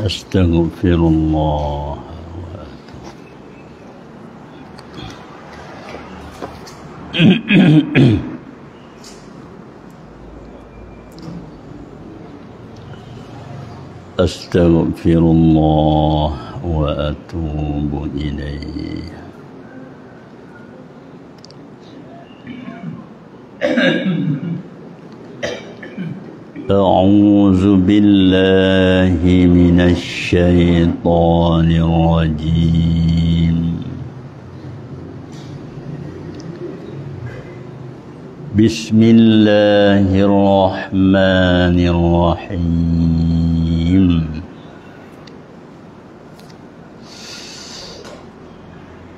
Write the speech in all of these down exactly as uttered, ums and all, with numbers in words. Astaghfirullah wa atubu. أستغفر الله وأتوب إليه. أعوذ بالله من الشيطان الرجيم. بسم الله الرحمن الرحيم.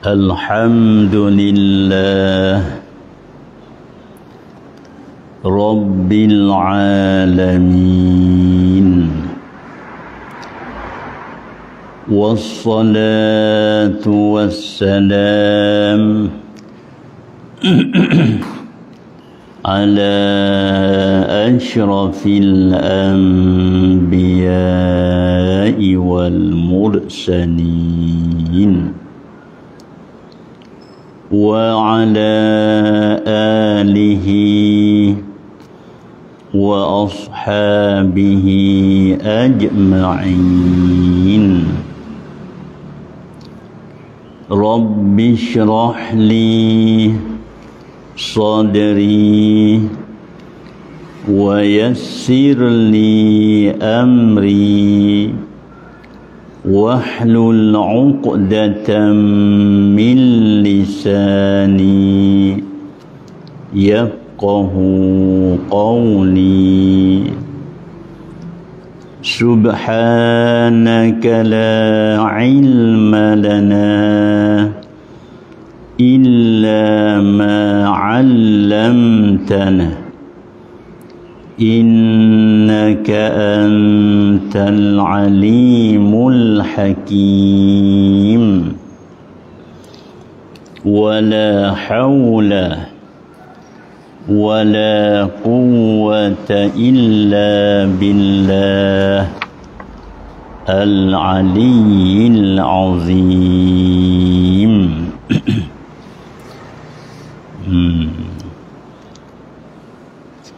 الحمد لله رب العالمين والصلاة والسلام على أشرف الأنبياء والمرسلين وعلى آله وأصحابه أجمعين. رب اشرح لي صدري ويسر لي أمري واحلل عقدة من لساني يفقه قولي. سبحانك لا علم لنا إلا ما علمتنا إنك أنت العليم الحكيم. ولا حول ولا قوة إلا بالله العلي العظيم.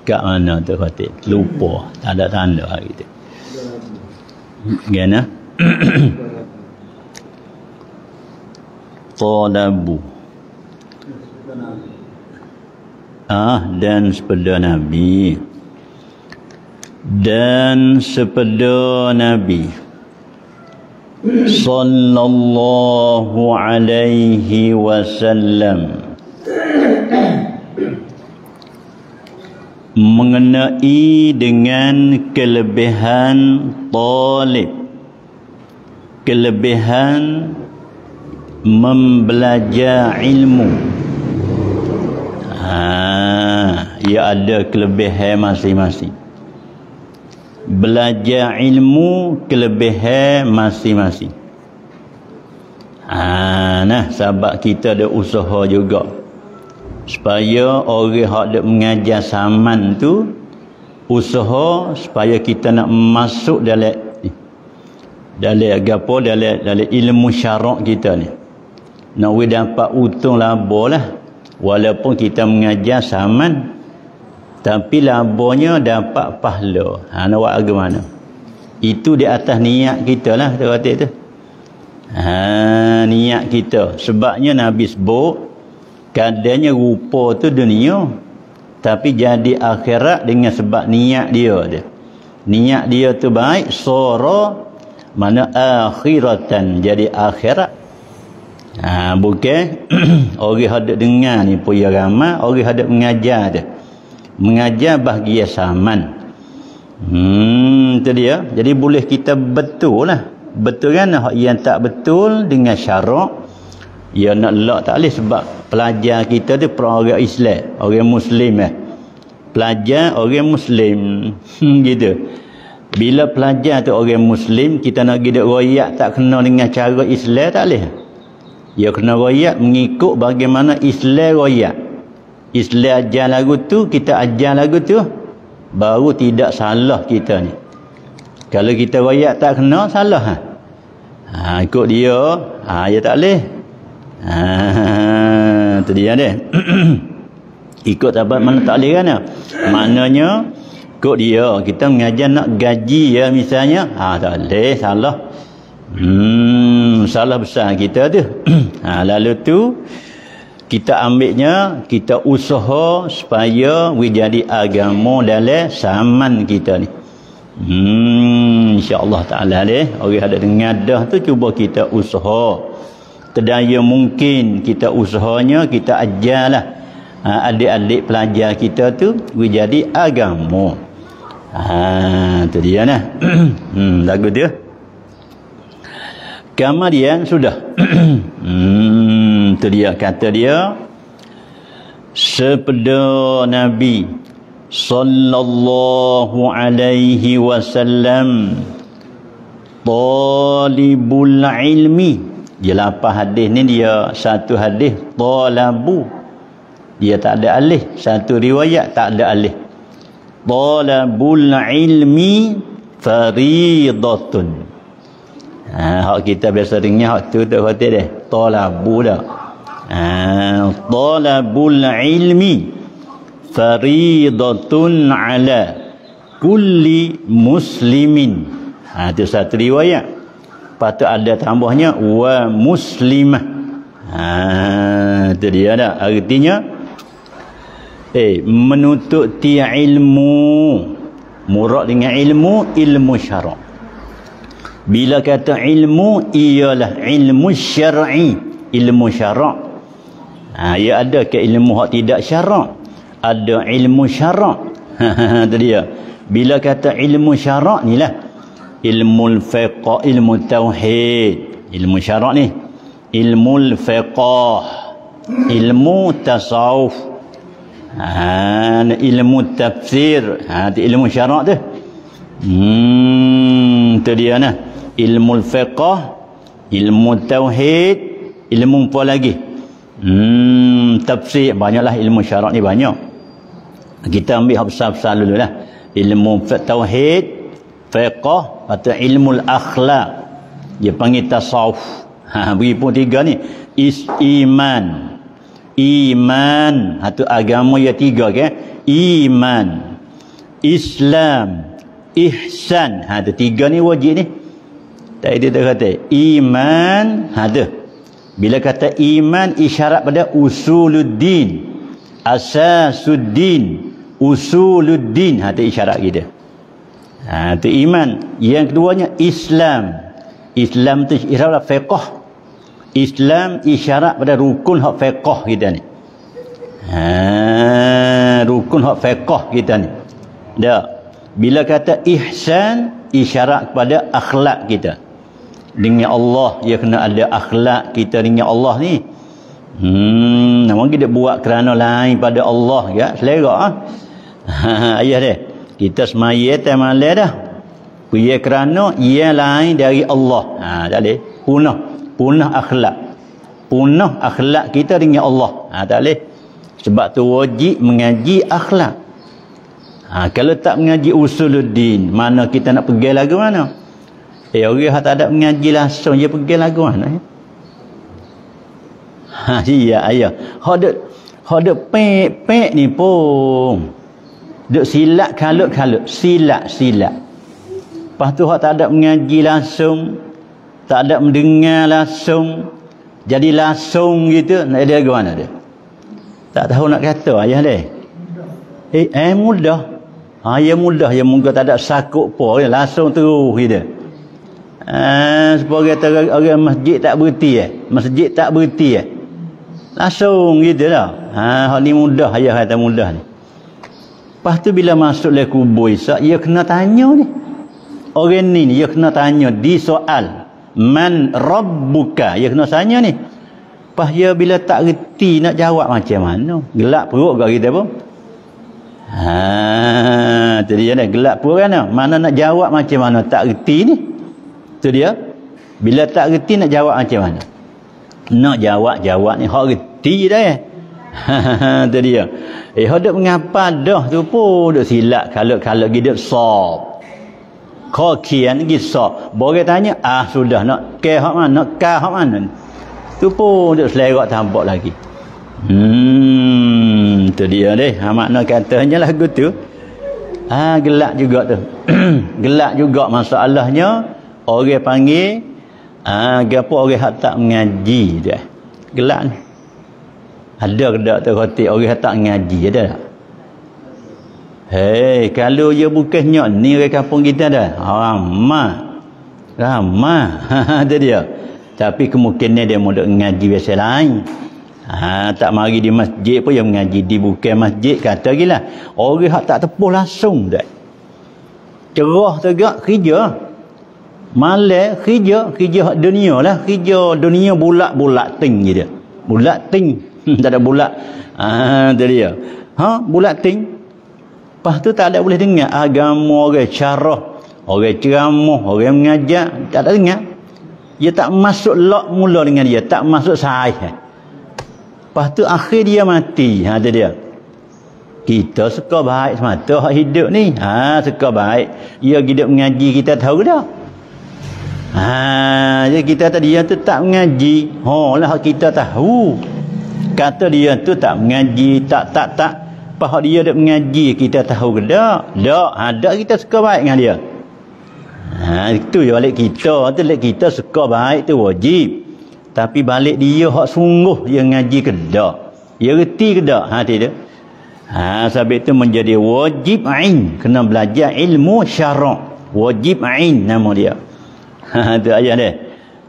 Kat mana tu kata? Lupa. Tak ada tanda hari tu. Gana? Talabu. Ah, dan sepeda Nabi. Dan sepeda Nabi. Sallallahu alaihi wasallam. Mengenai dengan kelebihan talib, kelebihan membelajar ilmu. Ha, ia ada kelebihan masing-masing. Belajar ilmu kelebihan masing-masing. Ha, nah sahabat kita ada usaha juga supaya orang hak dak mengajar saman tu usaha supaya kita nak masuk dalam dalam gapo dalam dalam ilmu syarak kita ni nak we dapat untung laba lah, walaupun kita mengajar saman tapi labanya dapat pahala. Ha, nak buat agak mana itu di atas niat kita lah tu kata tu. Ha, niat kita sebabnya Nabi sebut kadangnya rupa tu dunia tapi jadi akhirat dengan sebab niat dia dia. Niat dia tu baik, sara mana akhiratan, jadi akhirat. Ha, bukan orang hendak dengar ni punya ramai, orang hendak mengajar dia. Mengajar bahagia saman. Hmm, tu dia. Jadi boleh kita betul lah. Betul kan yang tak betul dengan syarak. Ya nak lak tak boleh sebab pelajar kita tu orang Islam, orang Muslim eh. Pelajar orang Muslim. Hmm, gitu. Bila pelajar tu orang Muslim, kita nak gidak royak tak kena dengan cara Islam tak boleh. Ya kena royak mengikut bagaimana Islam royak. Islam ajar lagu tu, kita ajar lagu tu, baru tidak salah kita ni. Kalau kita wayak tak kena, salah. Ha? Ha, ikut dia, ha, dia tak boleh. Ha, itu dia dia. Ikut apa mana tak boleh kan? Maknanya, ikut dia. Kita mengajar nak gaji ya misalnya. Ha, tak boleh, salah. Hmm, salah besar kita tu. Ha, lalu tu, kita ambilnya, kita usaha supaya we jadi agama dalam zaman kita ni. Hmm, insya-Allah taala deh. Orang ada dengadah tu cuba kita usaha. Terdaya mungkin kita usahanya kita ajarlah. Ha, adik-adik pelajar kita tu we jadi agama. Ha, tu dia nah. hmm, lagu dia. Kemudian sudah. hmm, tu dia kata dia sepeda Nabi sallallahu alaihi wasallam talibul ilmi. Dia lapar hadis ni, dia satu hadis talabu, dia tak ada alih, satu riwayat tak ada alih. Talabul ilmi faridatun. Ha, hak kita biasa dengar hak tu tak kata deh talabu dah. Ha, talabul ilmi faridatun ala kulli muslimin. Ha, itu satu riwayat. Patut ada tambahnya wa muslimah. Ha, itu dia dah. Artinya eh menuntut tia ilmu. Murad dengan ilmu, ilmu syarak. Bila kata ilmu, ialah ilmu syar'i, ilmu syarak. Ha, ia ada ke ilmu hak tidak syarak? Ada ilmu syarak. Itu dia. Bila kata ilmu syarak ni lah, ilmu fiqh, ilmu tauhid, ilmu syarak ni, ilmu fiqh, ilmu tasawuf, ha, ilmu tafsir, ha, ilmu syarak tu. Hmm, tu dia nah. Ilmu fiqh, ilmu tauhid, ilmu apa lagi? Hmm, tafsir. Banyaklah ilmu syarak ni, banyak. Kita ambil hafsah-hafsah dulu lah. Ilmu tauhid, fiqh, atau ilmu akhlak. Dia panggil tasawuf. Ha, beri pun tiga ni. Is iman. Iman. Itu agama yang tiga ke? Iman. Islam. Ihsan. Ha, itu tiga ni wajib ni. Tak ada tak kata. Iman. Ha, itu. Bila kata iman, isyarat pada usuluddin. Asasuddin, usuluddin, itu isyarat kita. Ha, itu iman. Yang keduanya Islam. Islam tu isyarat fiqh. Islam isyarat pada rukun hak fiqh kita ni. Ha, rukun hak fiqh kita ni. Dah. Bila kata ihsan, isyarat kepada akhlak kita. Dengan Allah, dia kena ada akhlak kita dengan Allah ni. Hmm, namun kita buat kerana lain pada Allah ya, selera ah. Ha, ayah dia. Kita semaya tak malah dah. Punya kerana ia lain dari Allah. Ha, tak leh. Punah, punah akhlak. Punah akhlak kita dengan Allah. Ha, tak leh. Sebab tu wajib mengaji akhlak. Ha, kalau tak mengaji usuluddin, mana kita nak pergi lagu mana? Eh, orang hak tak ada mengaji langsung dia pergi lagu mana? Ya? Ha, iya ayah. Hak duk hak duk pek-pek ni pun. Duk silap kalut-kalut, silap-silap. Lepas tu hak tak ada mengaji langsung, tak ada mendengar langsung, jadi langsung gitu, nak dia ke mana dia? Tak tahu nak kata ayah dia. Eh, eh mudah. Ha, ya mudah, ya muka tak ada sakut pun, langsung terus gitu. Ah, supaya kata orang masjid tak berhenti eh. Masjid tak berhenti eh. Langsung gitu lah. Ha, hak ni mudah, ayah kata mudah ni. Lepas tu bila masuk le kubur Isa, dia kena tanya ni. Orang ni dia kena tanya, di soal man rabbuka, dia kena tanya ni. Lepas dia bila tak reti nak jawab macam mana? Gelap perut ke kita pun. Ha, tu dia dah gelap perut kan. Mana nak jawab macam mana tak reti ni? Tu dia. Bila tak reti nak jawab macam mana? Nak jawab-jawab ni hak reti dah eh. Ha, tu dia. Eh hak duk mengapa dah tu pun duk silap kalau-kalau gidap sop. Khakian gisak. Borang tanya, ah sudah nak ke hak mana, nak ka hak mana. Tu pun duk selerak tambak lagi. Hmm, tu dia deh. Ha makna katanya lagu tu. Ah gelak juga tu. Gelak juga masalahnya orang panggil ah gapo orang hak tak mengaji dia. Gelak ni. Ada ke tak terhati orang hak tak mengaji ada tak? Hei, kalau dia bukannya ni orang kampung kita dah. Ramah. Ramah. Itu dia. Tapi kemungkinan dia mau duk mengaji biasa lain. Ha, tak mari di masjid pun yang mengaji di bukan masjid kata gilah. Orang hak tak tepuh langsung dah. Cerah tegak kerja. Malah kerja, kerja hak dunia lah, kerja dunia bulat-bulat ting je dia. Bulat ting. Tak ada bulat. Ah, tu dia. Ha, bulat ting. Lepas tu tak ada boleh dengar agama orang syarah, orang ceramah, orang mengajar, tak ada dengar. Dia tak masuk lak mula dengan dia, tak masuk sahih. Lepas tu akhir dia mati. Ha tu dia. Kita suka baik semata hak hidup ni. Ha suka baik. Dia hidup mengaji kita tahu dah. Ha dia kita tadi dia tu tak mengaji. Ha lah kita tahu. Kata dia tu tak mengaji, tak tak tak. Lepas dia duk mengaji kita tahu ke tak? Tak, ada kita suka baik dengan dia. Ha itu je balik kita, tu balik kita suka baik tu wajib. Tapi balik dia hak sungguh dia ngaji ke tak? Dia reti ke tak? Ha tidak. Ha sebab itu menjadi wajib ain, kena belajar ilmu syarak. Wajib ain nama dia. Ha tu ayat dia.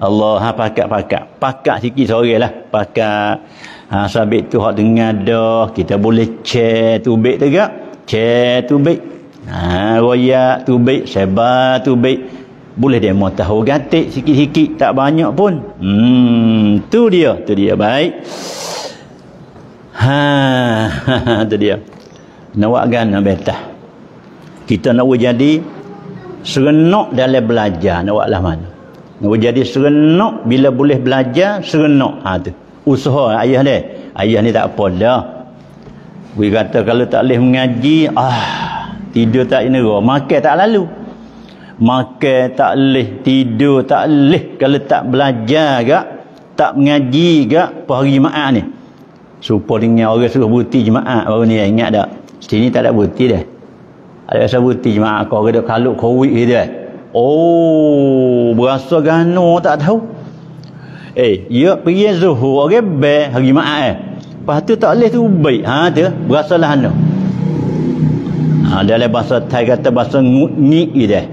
Allah ha pakak-pakak. Pakak sikit soranglah, pakak. Ha sabit tu hak dengar dah kita boleh share tubik tegak share tubik ha royak tubik sebar tubik boleh demo tahu gatik sikit-sikit tak banyak pun hmm tu dia tu dia baik ha tu dia nawak gana betah kita nak jadi serenok dalam belajar nawaklah mana nak jadi serenok bila boleh belajar serenok ha tu usaha ayah dia. Ayah ni tak apa dah. Bui kata kalau tak boleh mengaji, ah tidur tak inera, makan tak lalu. Makan tak boleh, tidur tak boleh kalau tak belajar gak, tak mengaji gak pahari jemaah ni. Supa dengan orang suruh buti jemaah baru ni ingat tak? Sini tak ada buti dah. Ada asal buti jemaah kau ada kaluk covid dia. Oh, berasa gano tak tahu. Eh, ya pergi zuhur, orang baik hari Jumaat eh. Lepas tu tak boleh tu baik. Ha tu, berasalah anu. Ha dalam bahasa Thai kata bahasa ngutngik dia.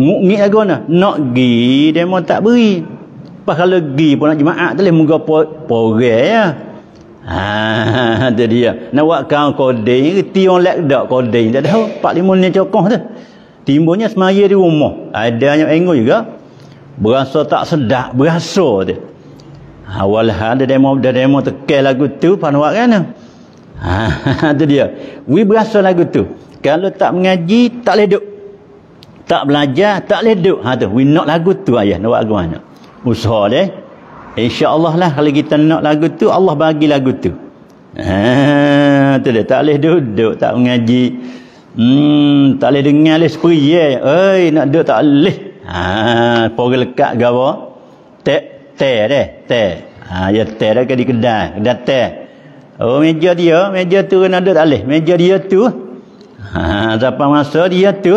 Ngutngik lagu mana? Nak gi demo tak beri. Pas kalau gi pun nak Jumaat tak boleh moga porel ya. Ha tu dia. Nak buat kau koding, reti orang lek dak koding. Tak tahu empat lima ni cokoh tu. Timbunya semaya di rumah. Adanya engo juga. Berasa tak sedap, berasa dia. Awal hal dia demo, dia demo tekel lagu tu, panuak kan? Ha, tu dia. We berasa lagu tu. Kalau tak mengaji, tak boleh duduk. Tak belajar, tak boleh duduk. Ha tu, we nak lagu tu ayah, nak buat ke mana? Usaha dia. InsyaAllah lah, kalau kita nak lagu tu, Allah bagi lagu tu. Ha, tu dia. Tak boleh duduk, tak mengaji. Hmm, tak boleh dengar, boleh seperiye. Oi, nak duduk tak boleh. Ha, pergi lekat gawa teh teh deh teh. Ha ya teh dah ke di kedai, kedai teh. Oh meja dia, meja tu kena duduk tak leh. Meja dia tu. Ha siapa masa dia tu.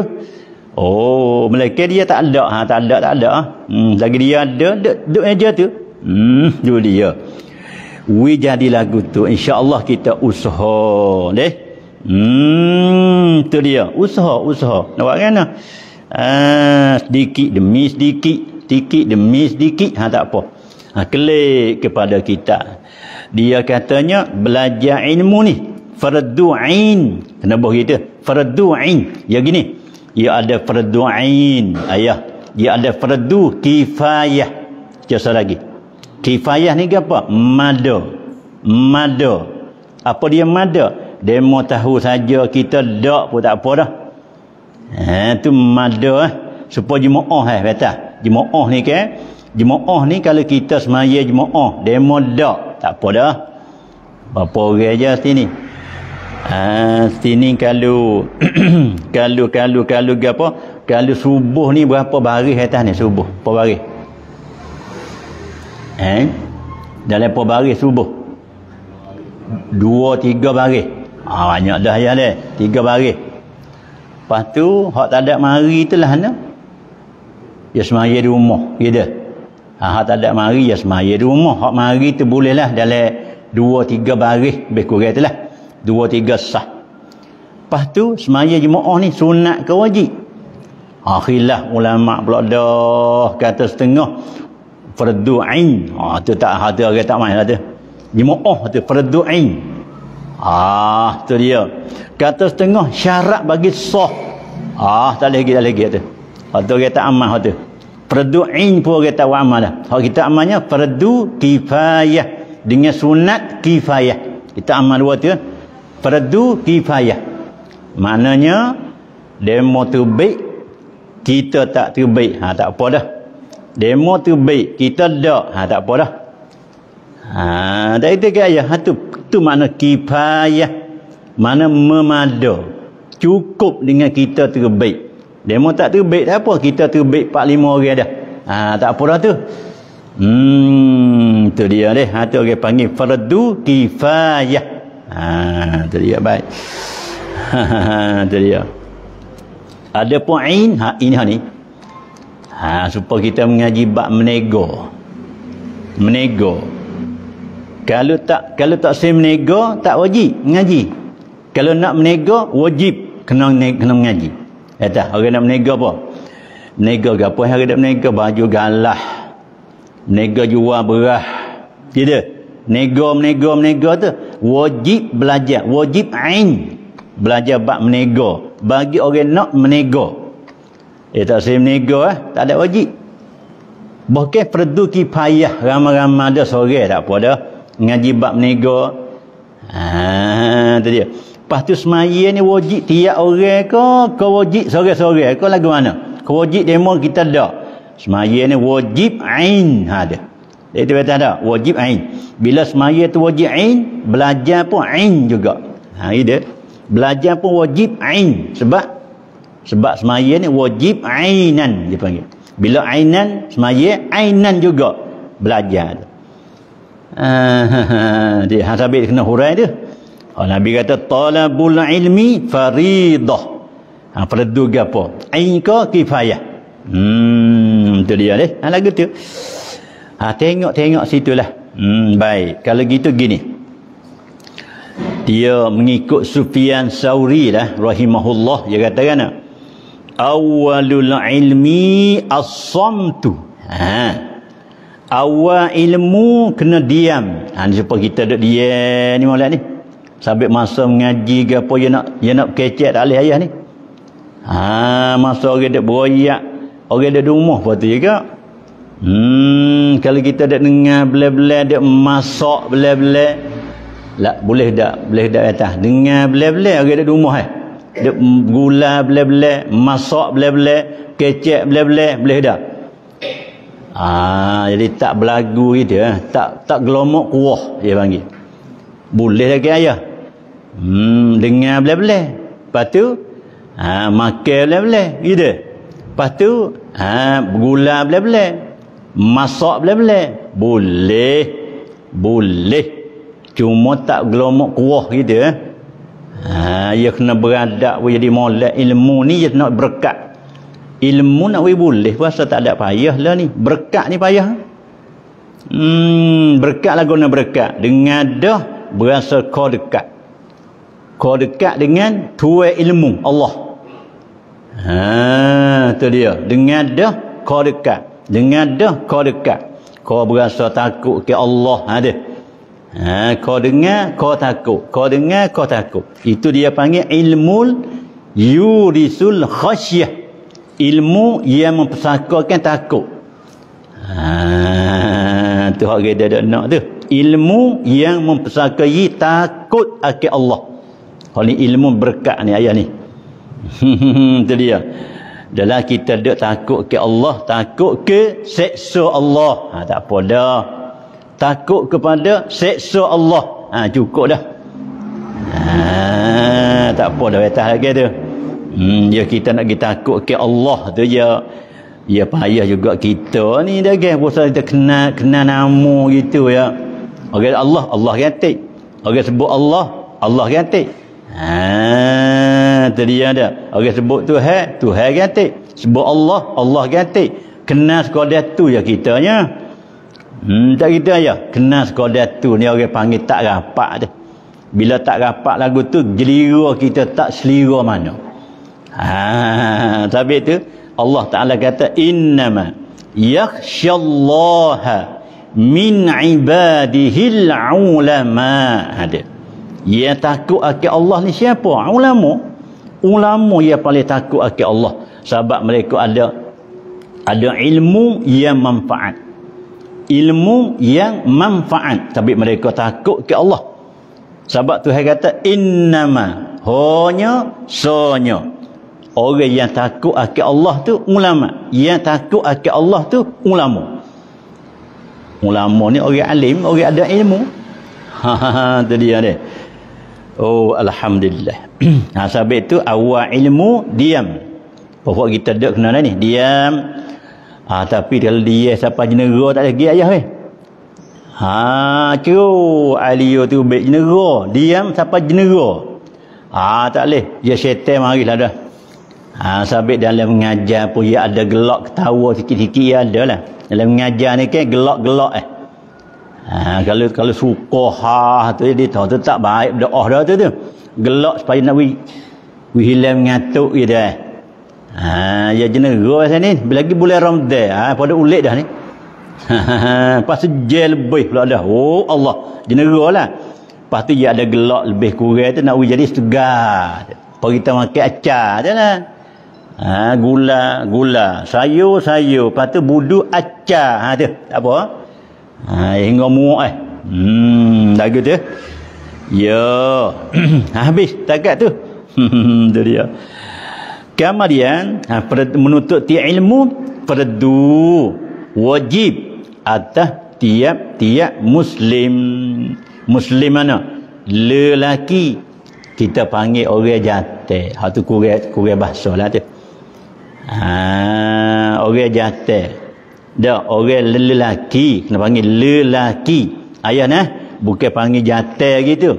Oh meleke dia tak ada. Ha tak ada tak ada. Hmm lagi dia ada duduk, duduk meja tu. Hmm tu dia. We jadi lagu tu insya-Allah kita usaha deh. Hmm tu dia usaha usaha. Nak buat kan? Ah, sedikit demi sedikit sedikit demi sedikit ha, tak apa ha, kelik kepada kita dia katanya belajar ilmu ni fardu ain kena buat kita fardu ain ya gini dia ada fardu ain ayah dia ada fardu kifayah jasa lagi kifayah ni apa mada mada apa dia mada dia mau tahu saja kita dak pun tak apa dah. Ha tu mada eh. Supaya jemaah eh kata. Jemaah ni ke? Jemaah ni kalau kita semaya jemaah, demo dak, tak apa dah. Berapa orang aja sini. Ah ha, sini kalau kalau kalau kalau gapo? Kalau subuh ni berapa baris atas ni subuh? Berapa baris? Eh? Dalam berapa baris subuh? Dua, tiga baris. Ah, banyak dah ya dia. Tiga baris. Lepas tu, hak tak ada mari tu lah na. Ya semaya di rumah. Ya dah. Ha, hak tak ada mari, ya semaya di rumah. Hak mari tu boleh lah dalam dua, tiga baris. Lebih kurang tu lah. Dua, tiga sah. Lepas tu, semaya jemaah ni sunat ke wajib? Akhirlah ulama pula dah kata setengah fardu ain. Ah tu tak hati orang tak main kata. Jemaah tu fardu ain. Ah tu dia. Kata setengah syarat bagi sah. Ah tak lagi tak lagi tu. Hati orang tak amal tu. Fardu ain pun orang tak amal dah. Hak kita amalnya fardu kifayah dengan sunat kifayah. Kita amal dua tu. Fardu kifayah. Maknanya demo tu baik kita tak terbaik, ha, tak apa dah. Demo terbaik, kita tak, ha, tak apa dah. Ha, tak itu ke ayah? Ha, tu, tu makna kifayah. Mana memada. Cukup dengan kita terbaik. Demo tak terbaik, tak apa. Kita terbaik empat lima orang dah. Ha, tak apa dah tu. Hmm, tu dia deh. Ha, tu orang panggil fardu kifayah. Ha, tu dia baik. Ha, ha, ha, tu dia. Ada pun ain, ha, ini ha ni. Ha, supaya kita mengaji bab menego. Menego. Kalau tak kalau tak saya menego, tak wajib mengaji. Kalau nak menego, wajib kena kena mengaji. Ya tak, orang nak menego apa? Menego ke apa? Hari nak menego baju galah. Menego jual beras. Tidak. Nego menego menego tu wajib belajar, wajib ain. Belajar bab menego. Bagi orang nak menego. Eh tak saya menego eh. Tak ada wajib. Bahkan fardu kifayah. Ramai-ramai ada sore tak apa dah. Ngaji bab menego. Haa tu dia. Lepas tu semaya ni wajib tiap orang ke? Kau wajib sore-sore. Kau lagu mana? Kau wajib demo kita dah. Semaya ni wajib ain. Haa dia. Itu kata dah. Wajib ain. Bila semaya tu wajib ain. Belajar pun ain juga. Haa dia. Belajar pun wajib ain. Sebab sebab semaya ni wajib ainan dia panggil. Bila ainan semaya ainan juga belajar. Ah ha, ha, dia habis kena hurai dia. Oh, Nabi kata talabul ilmi faridah. Ha fardu ke apa? Ain ke kifayah? Hmm tu dia deh. Ha lagu tu. Ha tengok-tengok situlah. Hmm baik. Kalau gitu gini. Dia mengikut Sufyan Sauri lah rahimahullah, dia kata kan awalul ilmi as-samtu, ha awal ilmu kena diam. Ha supaya kita duk diam ni molek ni sampai masa mengaji ke apa dia nak dia nak kecek tak alih ayah ni. Ha masa orang duk beroyak orang duk rumah apa tu juga. Hmm kalau kita duk dengar belah-belah duk masak belah-belah lak boleh dak boleh dak atas dengar belah-belah orang ada di rumah eh dek gula belah-belah masak belah-belah kecek belah-belah boleh dak. Ah jadi tak berlagu gitu eh tak tak gelomok kuah dia panggil boleh lagi ayah. Hmm dengar belah-belah lepas tu ha makan belah-belah gitu lepas tu ha gula belah-belah masak belah-belah boleh boleh cuma tak gelomok kuah gitu eh. Ha dia kena beradak we jadi molek ilmu ni dia nak berkat. Ilmu nak we boleh puasa tak ada payah lah ni. Berkat ni payah. Hmm berkat lah guna berkat. Dengan dah berasa kau dekat. Kau dekat dengan tuan ilmu Allah. Ha tu dia. Dengan dah kau dekat. Dengan dah kau dekat. Kau berasa takut ke Allah ha dia. Ha, kau dengar, kau takut. Kau dengar, kau takut. Itu dia panggil ilmul yurisul khasyah. Ilmu yang mempersakakan takut. Ha, tu orang dia dah nak tu. Ilmu yang mempersakai takut akan Allah. Hal ni ilmu berkat ni ayat ni. Itu dia. Dalam kita dak takut ke Allah, takut ke seksa Allah. Ha, tak apa dah. Takut kepada seksa Allah. Ha, cukup dah. Ha, tak apa dah atas lagi tu. Hmm, ya kita nak kita takut ke Allah tu ya. Ya payah juga kita ni daging pasal kita kenal kenal nama gitu ya. Orang Allah, Allah kata. Orang sebut Allah, Allah kata. Ha, tu dia dah. Orang sebut Tuhan, Tuhan kata. Sebut Allah, Allah kata. Kenal sekadar tu ya kitanya. Hmm, tak kita ya. Kenal sekadar tu ni orang panggil tak rapat dah. Bila tak rapat lagu tu, jelira kita tak selira mana. Ha, sabit tu Allah Ta'ala kata innama yakhsyallaha min ibadihil ulama. Ada yang takut akan Allah ni siapa? Ulama. Ulama yang paling takut akan Allah, sebab mereka ada ada ilmu yang manfaat, ilmu yang manfaat, tapi mereka takut akan Allah. Sebab Tuhan kata innama, hanya sonya. Orang yang takut akan Allah tu ulama. Yang takut akan Allah tu ulama. Ulama ni orang alim, orang ada ilmu. Ha ha ha, tu dia dia. Oh, alhamdulillah. Ha, sebab tu awal ilmu diam. Pokok kita dok kena ni, diam. Ha, tapi kalau dia siapa jenera tak ada gig ayah weh. Ha, cuh alio tu baik jenera, diam siapa jenera. Ah ha, tak leh. Dia syaitan marilah dah. Ha, sabit dalam mengajar pun ia ada gelak ketawa sikit-sikit, ia ada lah dalam mengajar ni kan, gelak-gelak eh. Ha, kalau kalau suka ha tu dia tahu tu tak baik berdoa dah tu tu. Gelak supaya nak wi wi hilang mengatuk dia dah. Ha, ya jenera pasal ni, lagi bulan Ramadan, ha pada ulit dah ni. Ha ha ha, pasal jel lebih pula dah. Oh Allah, jeneralah. Lepas tu dia ada gelak lebih kurang tu nak wi jadi segar. Kalau kita makan acar je lah. Ha, gula, gula, sayur, sayur, lepas tu budu acah. Ha tu, tak apa. Ha, hingga muak eh. Hmm, lagu tu. Ya. Habis takat tu. Tu dia. Kemudian, ha, menuntut tiap ilmu perdu wajib atas tiap-tiap muslim. Muslim mana? Lelaki. Kita panggil orang jantan. Ha tu kurang kurang bahasa lah tu. Ha, orang jantan. Dah orang lelaki, kena panggil lelaki. Ayah nah, bukan panggil jantan gitu.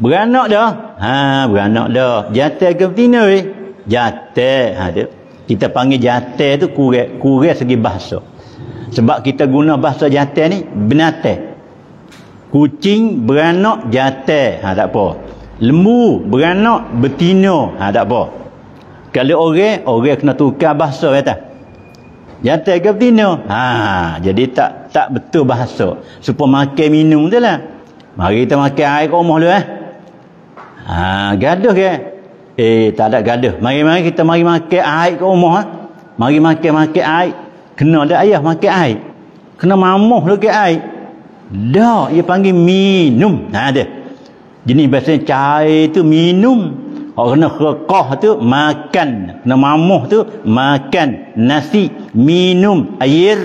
Beranak dah. Ha, beranak dah. Jantan ke betina weh? Jantan. Ha tu. Kita panggil jantan tu kurang kurang segi bahasa. Sebab kita guna bahasa jantan ni binatang. Kucing beranak jantan. Ha tak apa. Lembu beranak betina. Ha tak apa. Kalau orang, orang kena tukar bahasa kata. Jantan ke betina? Ha, jadi tak tak betul bahasa. Supaya makan minum tu lah. Mari kita makan air ke rumah dulu eh. Ha, gaduh ke? Eh, tak ada gaduh. Mari-mari kita mari makan air ke rumah eh. Mari makan-makan air. Kena dah ayah makan air. Kena mamuh dulu ke air. Dah, dia panggil minum. Ha dia. Jenis biasanya cair tu minum. Orang kena rekah tu makan, kena mamuh tu makan, nasi, minum, air.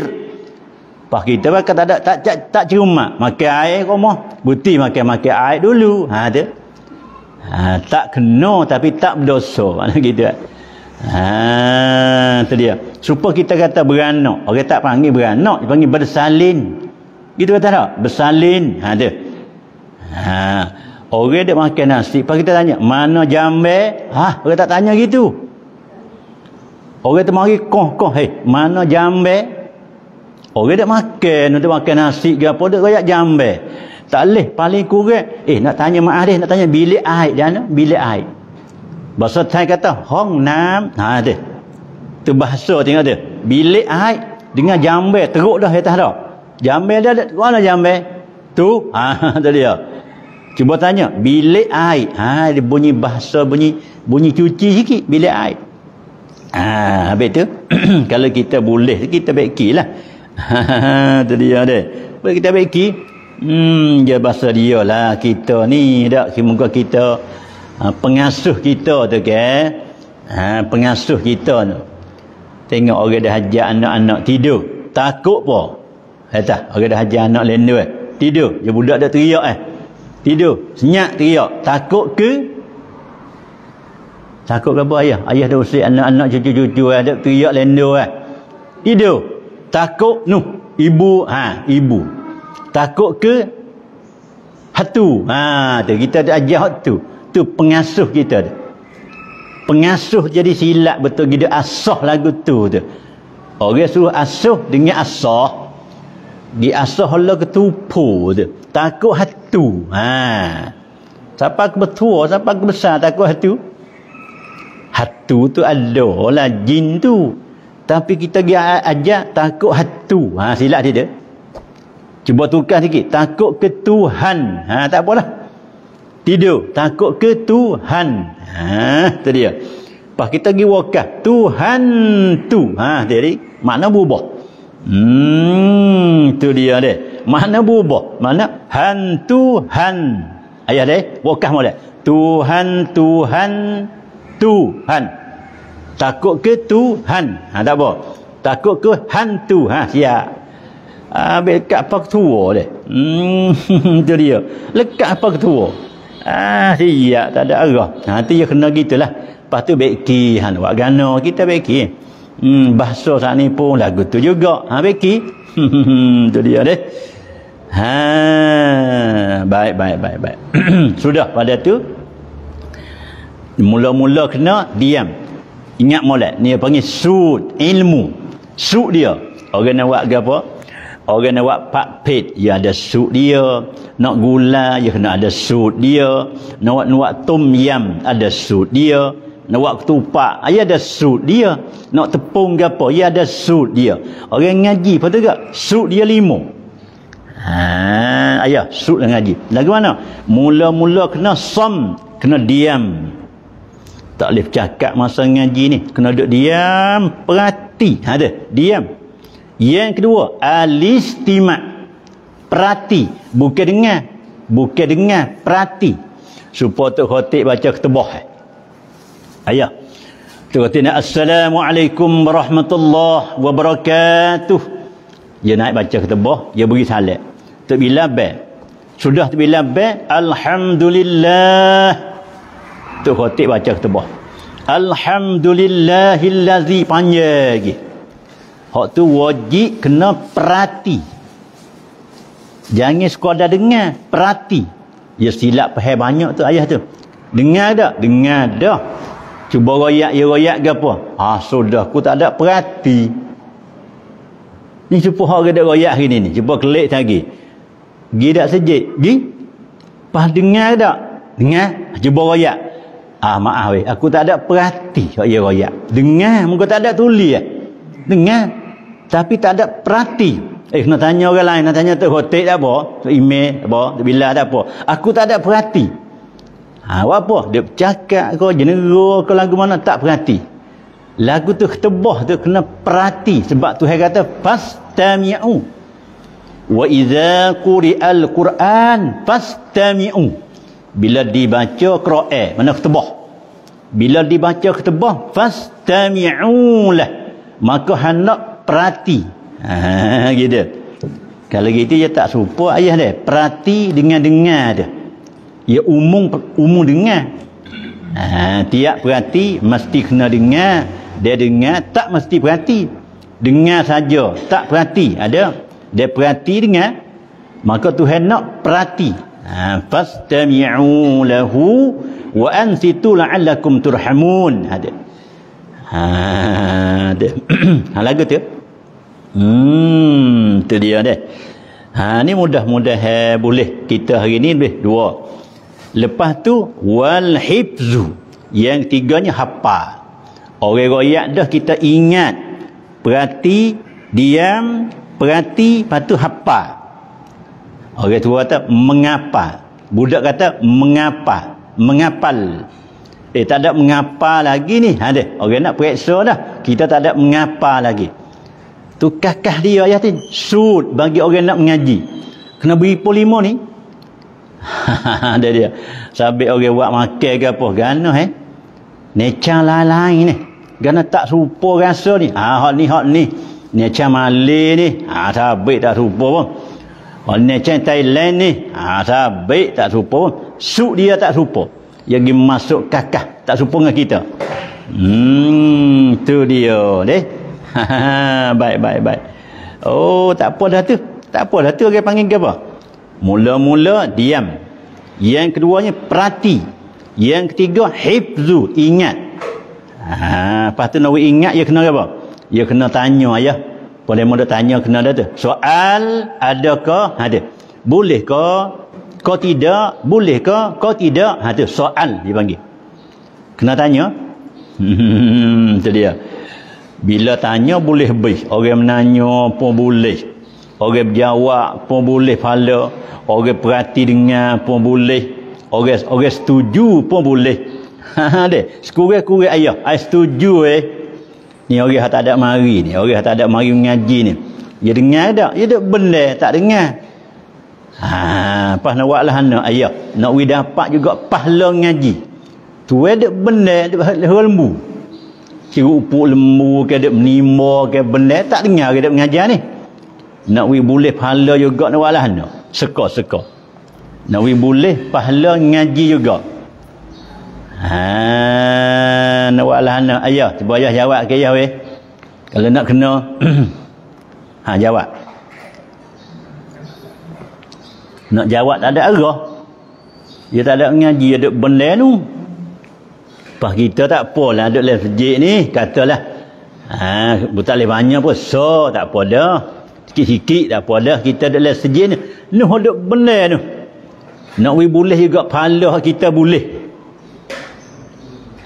Pak kita bakal tak ada tak tak, tak cuma makan air kau mah, buti makan-makan air dulu. Ha tu. Ha, tak kena tapi tak berdosa mana gitu. Ha tu dia. Supaya kita kata beranak, orang tak panggil beranak, dia panggil bersalin. Gitu kata tak? Bersalin. Ha tu. Ha, orang dia makan nasi, lepas kita tanya, mana jambe? Ha, orang tak tanya gitu. Orang tu mari koh-koh, "Hei, mana jambe?" Orang dia makan, dia makan nasi ke apa, dia royak jambe. Tak leh, paling kurang, eh nak tanya mak adik, nak tanya bilik air, jana bilik air. Bahasa Thai kata hong nam. Ha tu. Tu bahasa tengok tu. Bilik air dengan jambe, teruk dah atas dah. Jambe dia ada, mana jambe? Tu. Ha tu dia. Cuba tanya, bilik air. Ha, dia bunyi bahasa, bunyi bunyi cuci sikit, bilik air. Ha, habis tu, kalau kita boleh, kita baiki lah. Ha, tu dia dia. Boleh kita baiki, hmm, dia bahasa dia lah. Kita ni, tak, muka kita, pengasuh kita tu ke. Ha, pengasuh kita tu. Tengok orang dah ajar anak-anak tidur. Takut pun. Eh tak, orang dah ajar anak lendu eh. Tidur, dia budak dah teriak eh. Tidur, senyap, teriak. Takut ke? Takut apa ayah? Ayah dah usik anak-anak cucu-cucu eh, dak teriak lendo eh. Tidur. Takut nuh ibu ha ibu. Takut ke hatu. Ha tu kita dah ajar hak tu. Tu pengasuh kita dah. Pengasuh jadi silap betul kita asah lagu tu tu. Orang suruh asuh dengan asah. Diasuh Allah ketupu tu. Takut hatu. Ha. Siapa ke betua, siapa ke besar takut hatu? Hatu tu ada lah jin tu. Tapi kita pergi ajak takut hatu. Ha, silap dia. Cuba tukar sikit. Takut ke Tuhan. Ha, tak apalah. Tidur. Takut ke Tuhan. Ha, tu dia. Lepas kita pergi wakaf. Tuhan tu. Ha, jadi makna berubah. Hmm, tu dia dia. Makna berubah. Makna Han Tuhan. Ayah dia. Wakaf malah. Tuhan Tuhan Tuhan. Takut ke Tuhan? Ha, tak apa. Takut ke hantu? Ha, siap. Ah, lekat apa ketua dia? Hmm, tu dia. Lekat apa ketua? Ah, siap. Tak ada arah. Ha, tu dia kena gitulah. Lepas tu beki. Han, buat gana kita beki. Hmm, bahasa saat ni pun lagu tu juga. Ha, beki. Tu dia dia. Ha, baik, baik, baik, baik. Sudah pada tu. Mula-mula kena diam. Ingat molek. Ni panggil sud. Ilmu. Sud dia. Orang nak buat ke apa? Orang nak buat pak pit. Ya ada sud dia. Nak gula. Ya kena ada sud dia. Nak buat, nak buat tom yam. Ada sud dia. Nak buat ketupak. Ya ada sud dia. Nak tepung ke apa? Ya ada sud dia. Orang ngaji. Patut tak? Sud dia lima. Haa. Ayah. Sud dia ngaji. Lagi mana? Mula-mula kena som. Kena diam. Tak boleh cakap masa ngaji ni. Kena duduk diam. Perhati. Ada. Diam. Yang kedua. Al-istima'. Perhati. Bukan dengar. Bukan dengar. Perhati. Supaya Tok Khatib baca ketubah. Ayah. Tok Khatib nak. Assalamualaikum warahmatullahi wabarakatuh. Dia naik baca ketubah. Dia beri salat. Tok bila baik. Sudah Tok bila baik. Alhamdulillah. Tok Khatib baca khutbah. Alhamdulillahillazi panjang lagi. Hak tu wajib kena perhati. Jangan sekadar dengar, perhati. Ya silap faham banyak tu ayah tu. Dengar dak? Dengar dah. Cuba royak ya royak ke apa? Ah sudah aku tak ada perhati. Ni cuba hak dak royak hari ni ni. Cuba kelik lagi. Gi dak sejit. Gi. Pas dengar dak? Dengar. Cuba royak. Ah maaf weh, aku tak ada perhati hak dia royak. Dengar, muka tak ada tuli eh. Dengar tapi tak ada perhati. Eh nak tanya orang lain, nak tanya tu hotel tak apa, email tak apa, bila tak apa. Aku tak ada perhati. Ha apa? Dia bercakap ke jenera ke lagu mana tak perhati. Lagu tu ketebah tu kena perhati sebab Tuhan kata fastami'u. Wa idza quri'al Qur'an fastami'u. Bila dibaca qira'ah mana khutbah, bila dibaca khutbah fastami'u lah, maka hendak perhati. Ha gitu. Kalau gitu dia tak serupa ayah dia. Perhati dengan dengar dia. Ya umum umum dengar. Ha tiap perhati mesti kena dengar. Dia dengar tak mesti perhati. Dengar saja tak perhati ada. Dia perhati dengar maka Tuhan nak perhati. Ha, fastami'u lahu wa ansitu la'allakum turhamun. Ada. Ha, ada. Ha lagu tu. Hmm, tu dia dah. Ha ni mudah-mudahan boleh kita hari ni boleh dua. Lepas tu wal hifzu. Yang tiganya hafal. Orang royak dah kita ingat. Perhati, diam, perhati, lepas tu hafal. Orang tua kata mengapa, budak kata mengapa, mengapal. Eh tak ada mengapa lagi ni. Ha deh, orang nak periksa dah. Kita tak ada mengapa lagi. Tu kakah dia ayah tu. Sud bagi orang nak mengaji. Kena beri polimo ni. Ha ada dia. Sabit orang buat makan ke apa gano eh. Neca lain-lain ni. Gana tak serupa rasa ni. Ha hak ni hak ni. Neca Malay ni. Ha sabit tak serupa pun. Orang oh, Thailand ni ha, tak baik tak serupa pun. Sud dia tak serupa. yang masuk kakah tak supung dengan kita. Hmm, tu dia deh. Baik baik baik. Oh, tak apa dah tu. Tak apa dah tu orang panggil apa? Mula-mula diam. Yang keduanya perhati. Yang ketiga hifzu, ingat. Ha, lepas tu nak ingat dia kena apa? Dia kena tanya ya. Boleh mudah tanya kena dah tu. Soal adakah? Ada. Boleh ke? Kau tidak, boleh ke? Kau tidak. Ha tu soal dipanggil. Kena tanya. Hmm, tu dia. Bila tanya boleh habis. Orang menanya pun boleh. Orang berjawab pun boleh pahala. Orang perhati dengar pun boleh. Orang orang setuju pun boleh. Ha deh. Sekurang-kurang ayah, ai setuju eh. Ni orang hak tak ada mari ni. Orang hak tak ada mari mengaji ni. Dia dengar tak? Dia tak benar, tak dengar. Ha, pas nak buatlah anak ayah. Nak we dapat juga pahala ngaji. Tu ada benar dekat lembu. Ciru upuk lembu ke ada menimba ke benar tak dengar ke dekat mengajar ni. Nak we boleh pahala juga nak buatlah anak. Sekor-sekor. Nak we boleh pahala ngaji juga. Ha, nak buatlah anak ayah. Cuba ayah jawab ke ayah weh. Kalau nak kena ha jawab. Nak jawab tak ada arah. Dia tak ada ngaji, ada benda tu. Pas kita tak apalah duk dalam masjid ni, katalah. Ha, buta le banyak pun so tak apa dah. Sikit-sikit tak apa dah kita duk dalam masjid ni. Nuh duk benda tu. Nak we boleh juga pahala kita boleh.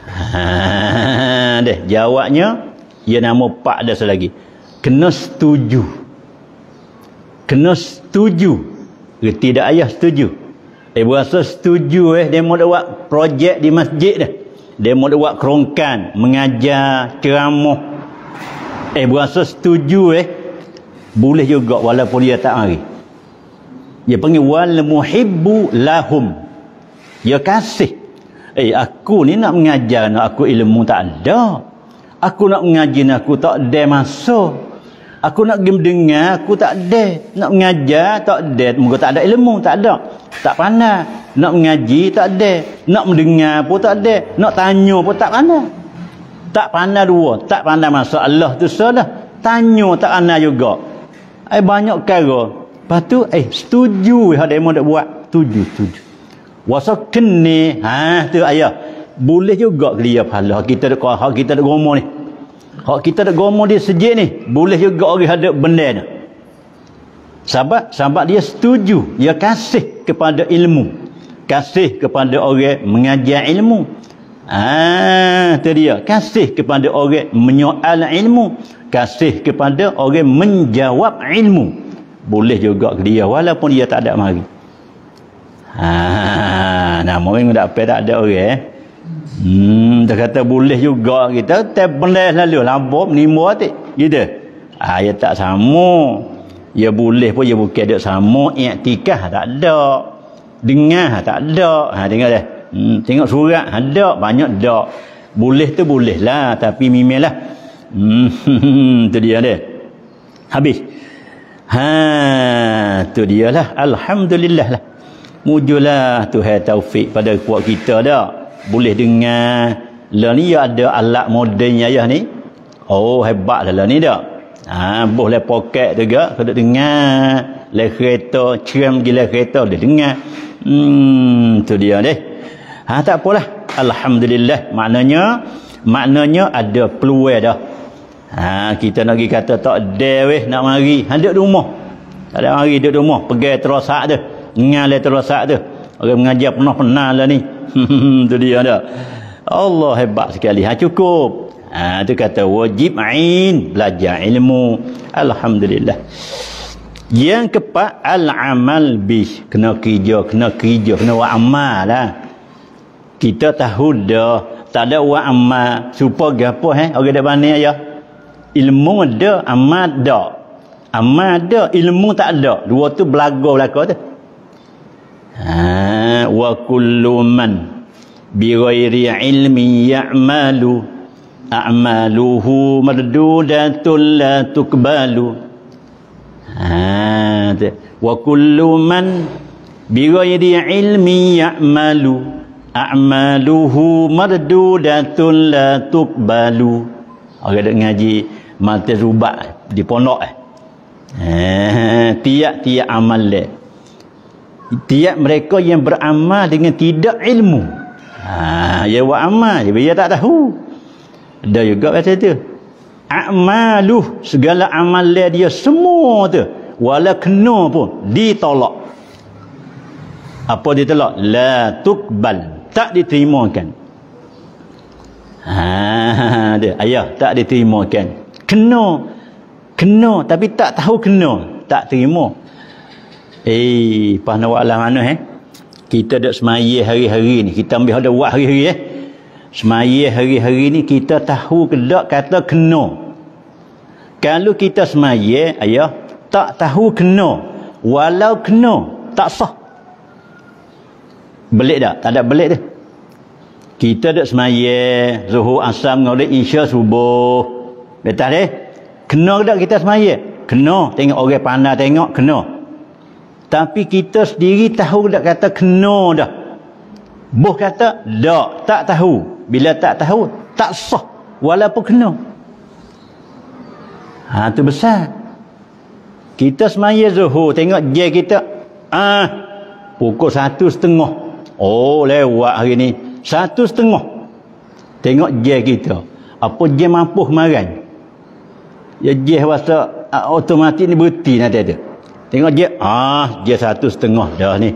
Ha, deh jawabnya dia nama pak dah selagi. Kena setuju. Kena setuju. Tidak ayah setuju. Dia berasa setuju eh. Dia mau buat projek di masjid dah. Dia mau buat kerongkan. Mengajar, ceramah. Dia berasa setuju eh. Boleh juga walaupun dia tak mari. Dia panggil wal muhibbu lahum. Dia kasih. Eh aku ni nak mengajar. Nak aku ilmu tak ada. Aku nak mengaji aku tak ada masa. Aku nak pergi mendengar, aku tak ada. Nak mengajar, tak ada. Muka tak ada ilmu, tak ada. Tak pandai. Nak mengaji, tak ada. Nak mendengar pun tak ada. Nak tanya pun tak pandai. Tak pandai dua. Tak pandai masalah tu sahaja. Tanya tak pandai juga. Eh, banyak perkara. Lepas tu, eh, setuju yang dia nak buat. Setuju, setuju. Wasak kena. Ha, tu ayah. Boleh juga dia pahala. Kita ada, kita ada gomoh ni. Hak kita ada gomoh dia sejik ni. Boleh juga orang ada benda ni. Sahabat, sahabat dia setuju. Dia kasih kepada ilmu. Kasih kepada orang mengajar ilmu. Ah, tu dia. Kasih kepada orang menyoal ilmu. Kasih kepada orang menjawab ilmu. Boleh juga dia walaupun dia tak ada mari. Ah, nama orang tak apa tak ada orang eh. Hmm, dia kata boleh juga kita tebelah lalu lambok menimba atik gitu. Ah ya tak sama. Ya boleh pun ya bukan dak sama, iktikaf tak ada. Dengar tak ada. Ha dengar dah. Hmm, tengok surat ada banyak dak. Boleh tu boleh lah tapi mimilah. Hmm tu dia dia. Habis. Ha tu dialah alhamdulillah lah. Mujulah Tuhan taufik pada kuat kita dak. Boleh dengar lah ni ada alat moden ayah ni. Oh hebatlah lah ni dak. Ha boh le poket juga kena dengar. Le kereta ceram gila kereta dia dengar. Hmm tu dia deh. Ha tak apalah. Alhamdulillah maknanya maknanya ada peluang dah. Ha kita nak pergi kata tak ada weh nak mari. Hang duduk di rumah. Tak ada mari duduk di rumah pegang terosak tu. Dengar le terosak tu. Orang mengajar penuh-penuh lah ni. Itu dia dah. Allah hebat sekali. Ha cukup. Ha tu kata wajib ain belajar ilmu. Alhamdulillah. Yang keempat al-amal bih. Kena kerja, kena kerja, kena buat amal lah. Kita tahu dah tak ada buat amal supaya gapo eh orang dah pandai ayah. Ilmu ada, amal dak. Amal ada, ilmu tak ada. Dua tu belaga belaka tu. Ha wa kullu man bi ghairi ilmin ya'malu a'maluhu mardudatun la tuqbalu. Ha wa kullu man bi ghairi ilmin ya'malu a'maluhu mardudatun la tuqbalu. Orang ada ngaji mata rubat di pondok eh. Tiap-tiap amal dia. Tiap mereka yang beramal dengan tidak ilmu. Ha, dia buat amal je, dia tak tahu. Ada juga kata tu. A'maluh, segala amal dia semua tu. Wala kena pun ditolak. Apa ditolak? La tuqbal, tak diterimakan. Ha, dia ayah tak diterimakan. Kena kena tapi tak tahu kena, tak terima. Eh, pas nak buat alam mana eh? Kita dok semaya hari-hari ni, kita ambil ada buat hari-hari eh. Semaya hari-hari ni kita tahu kedak kata kena. Kalau kita semaya ayah tak tahu kena, walau kena tak sah. Belik tak? Tak ada belik dah. Kita dok semaya zuhur, asam, maghrib, isya, subuh. Betul eh? Kena tak kita semaya? Kena. Tengok orang pandai tengok, kena. Tapi kita sendiri tahu tak kata kena dah. Boh kata, tak, tak tahu. Bila tak tahu, tak sah. Walaupun kena. Ha, tu besar. Kita semaya zuhur. Tengok je kita. Ah, pukul satu setengah. Oh, lewat hari ni. Satu setengah. Tengok je kita. Apa je mampu kemarin? Ya jeh wasa automatik ni berhenti nanti ada. Tengok jeh, ah jeh satu setengah dah ni.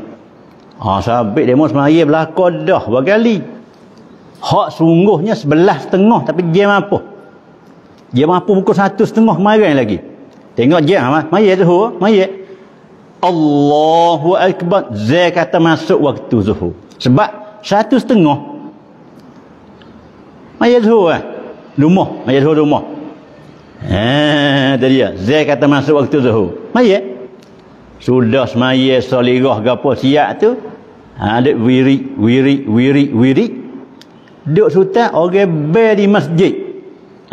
Ah sabit demo semaya belakang dah berkali. Hak sungguhnya sebelah setengah tapi jeh mampu. Jeh mampu pukul satu setengah kemarin lagi. Tengok jeh ah semaya zuhur, semaya. Allahu akbar. Zai kata masuk waktu zuhur. Sebab satu setengah. Semaya zuhur eh. Rumah, semaya zuhur rumah. Ha, tadi dia. Zai kata masuk waktu zuhur. Maya. Sudah semaya solirah gapo siap tu. Ha, duk wirik, wirik, wirik, wirik. Duk sultan orang ber di masjid.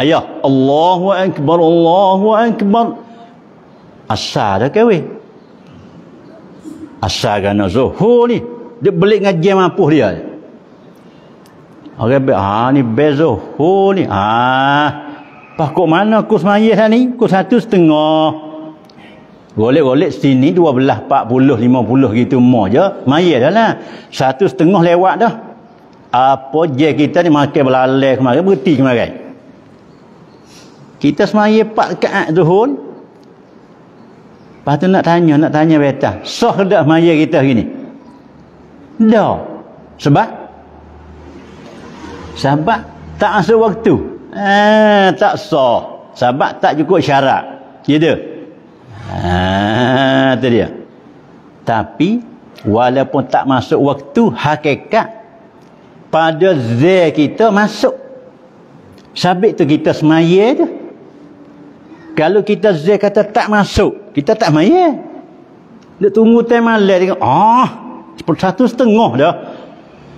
Ayah, Allahu akbar, Allahu akbar. Asar dah ke weh. Asar kena zuhur ni. Dia belik ngaji mampuh dia. Orang ber, ha ni ber zuhur ni. Ha. Pas kok mana kos semaya ni? Kos satu setengah. Golek-golek sini dua belah, empat puluh, lima puluh gitu mo je. Maya dah lah. Satu setengah lewat dah. Apa je kita ni makan belalai kemarin, berhenti kemarin. Kita semaya empat kaat zuhur. Lepas tu nak tanya, nak tanya betah. Sah dah semaya kita hari ni? Dah. Sebab? Sebab tak asal waktu. Ah, tak sah. Sebab tak cukup syarat. Ya dia. Ah, tu dia. Tapi walaupun tak masuk waktu, hakikat pada zai kita masuk. Sabit tu kita semaya je. Kalau kita zai kata tak masuk, kita tak semaya. Dia tunggu time malam tengok, ah, satu setengah dah.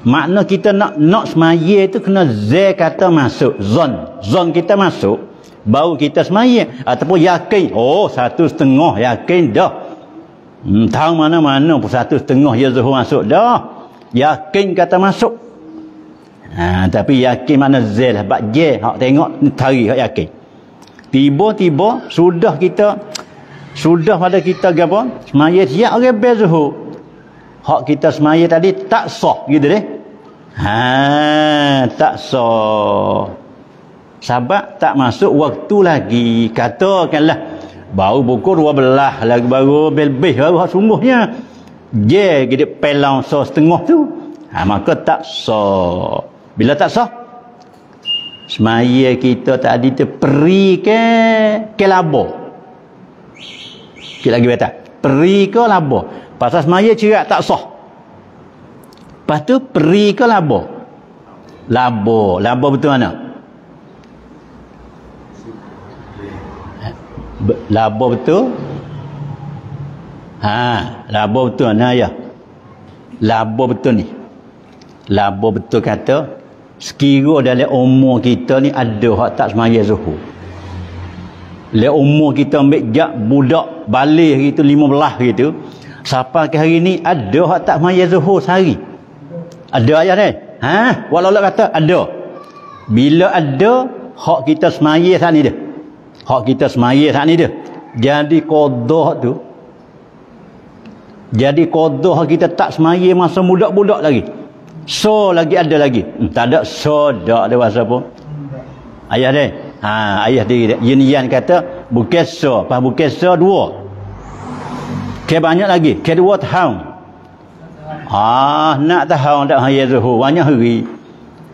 Makna kita nak nak semaya tu kena zai kata masuk. Zon. Zon kita masuk. Baru kita semaya. Ataupun yakin. Oh, satu setengah yakin dah. Hmm, tahu mana-mana pun satu setengah ya zuhur masuk dah. Yakin kata masuk. Ha, tapi yakin mana zai lah. Sebab je. Hak tengok tari hak yakin. Tiba-tiba sudah kita. Sudah pada kita ke apa? Semaya siap orang bel zuhur. Hak kita semaya tadi tak sah gitu deh. Ha, tak sah. Sebab tak masuk waktu lagi. Katakanlah baru pukul dua belas lagi, baru lebih baru sungguhnya. Je gede pelang sah setengah tu. Ha, maka tak sah. Bila tak sah? Semaya kita tadi tu peri ke ke laba. Sikit lagi betul. Peri ke laba. Pasal semaya cerak tak sah. Lepas tu peri ke laba? Laba. Laba betul mana? Laba betul? Ha, laba betul mana ya? Laba betul ni. Laba betul kata sekira dalam umur kita ni ada hak tak semaya zuhur. Dalam umur kita ambil jak budak balik gitu lima belas gitu. Sampai ke hari ni ada hak tak semaya zuhur sehari. Ada ayat ni? Ha? Walau-walau kata ada. Bila ada, hak kita semaya saat ni dia. Hak kita semaya saat ni dia. Jadi kodoh tu. Jadi kodoh kita tak semaya masa budak-budak lagi. So lagi ada lagi. Hmm, tak ada so dak ada bahasa apa. Ayah dia. Ha, ayah dia. Yinian kata bukan so. Pas bukan so dua. Ke banyak lagi. Ke dua tahun. Ah, nak tahu tak hari zuhur banyak hari.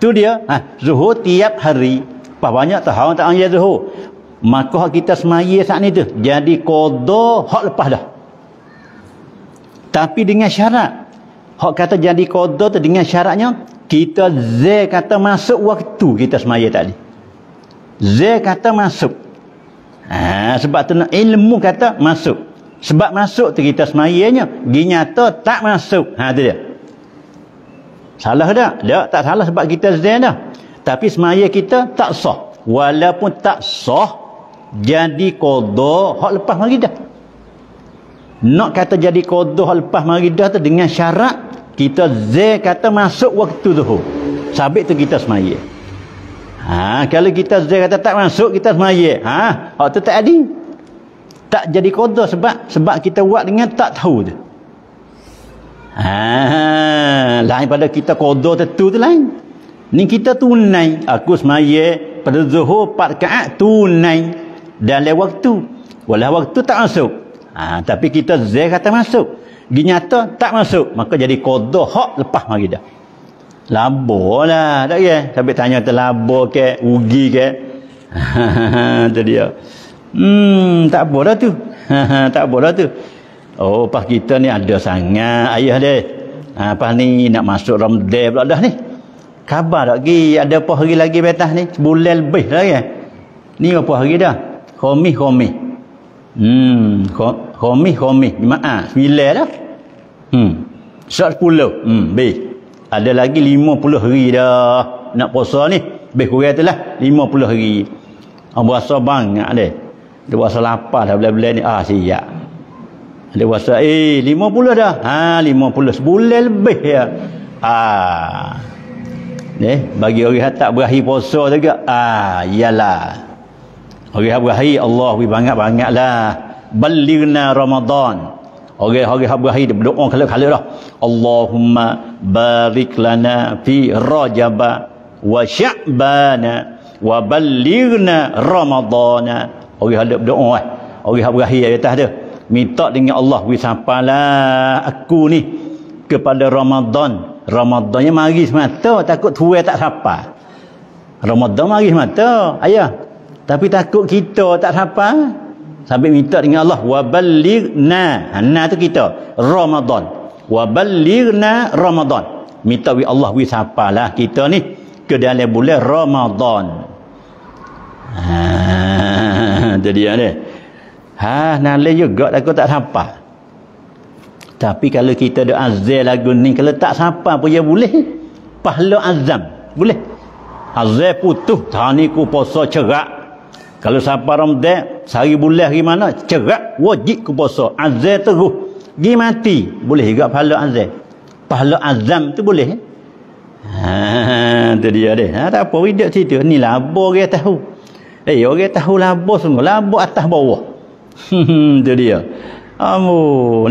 Tu dia, ah, zuhur tiap hari. Pas banyak tahu tak hari zuhur. Maka hak kita semaya saat ni tu. Jadi qada hak lepas dah. Tapi dengan syarat. Hak kata jadi qada tu dengan syaratnya kita zai kata masuk waktu kita semaya tadi. Zai kata masuk. Ah, sebab tu ilmu kata masuk. Sebab masuk tu kita semayanya. Gi nyata tak masuk. Ha tu dia. Salah tak? Tak, tak salah sebab kita zain dah. Tapi semaya kita tak sah. Walaupun tak sah, jadi qada hak lepas maridah. Nak kata jadi qada hak lepas maridah tu dengan syarat kita zain kata masuk waktu zuhur. Sabit tu kita semaya. Ha, kalau kita zain kata tak masuk, kita semaya. Ha, hak tu tak adil. Tak jadi qada sebab sebab kita buat dengan tak tahu tu. Ha, lain pada kita qada tentu tu lain. Ni kita tunai, aku semaya pada zuhur empat rakaat tunai dalam waktu. Walau waktu tak masuk. Ha, tapi kita zai kata masuk. Gi nyata tak masuk, maka jadi qada hak lepas maridah. Laborlah tak ke? Sampai tanya terlabor ke, rugi ke? Ha, tu dia. Hmm, tak apa dah tu. Tak apa dah tu. Oh, pas kita ni ada sangat ayah dia. Ha, pas ni nak masuk Ramadan pula dah ni. Khabar tak pergi ada apa hari lagi betah ni? Sebulan lebih dah kan? Ni apa hari dah? Khamis, Khamis. Hmm, Khamis, Khamis. Maaf, sembilan dah. Hmm, seratus puluh. Hmm, baik. Ada lagi lima puluh hari dah. Nak puasa ni. Baik kurang tu lah. Lima puluh hari. Oh, puasa banyak dia. Dia puasa lapar dah bulan-bulan ni. Ah, siap. Dia puasa, eh, lima puluh dah. Ha, lima puluh. Sebulan lebih ya. Ah. Eh, bagi orang yang tak berakhir puasa juga. Ah, iyalah. Orang yang berakhir, Allah, banyak-banyak lah. Balighna Ramadan. Orang-orang yang berakhir, dia berdoa kala-kala dah. Allahumma barik lana fi rajaba wa sya'bana wa balighna Ramadana. Orang hadap berdoa eh. Orang hak berakhir atas dia. Minta dengan Allah, "Wei sampailah aku ni kepada Ramadan." Ramadannya mari semata, takut tuai tak sampai. Ramadan mari semata, ayah. Tapi takut kita tak sampai. Sampai minta dengan Allah, "Wa balighna." Ana tu kita, Ramadan. "Wa balighna Ramadan." Minta wei Allah, "Wei sampailah kita ni ke dalam bulan Ramadan." Ha. Itu dia ni. Ha, nalai juga aku tak sampai. Tapi kalau kita ada azal lagu ni, kalau tak sampai pun ya boleh. Pahala azam. Boleh. Azal putuh. Tahani ku puasa cerak. Kalau sampai Ramadan, sehari bulan hari mana, cerak wajib ku puasa. Azal terus. Gi mati. Boleh juga pahala azal. Pahala azam tu boleh. Ha, itu dia ni. Ha, tak apa. Hidup situ. Ni labur dia tahu. Eh, orang tahu labur semua. Labur atas bawah. Itu dia. Amul.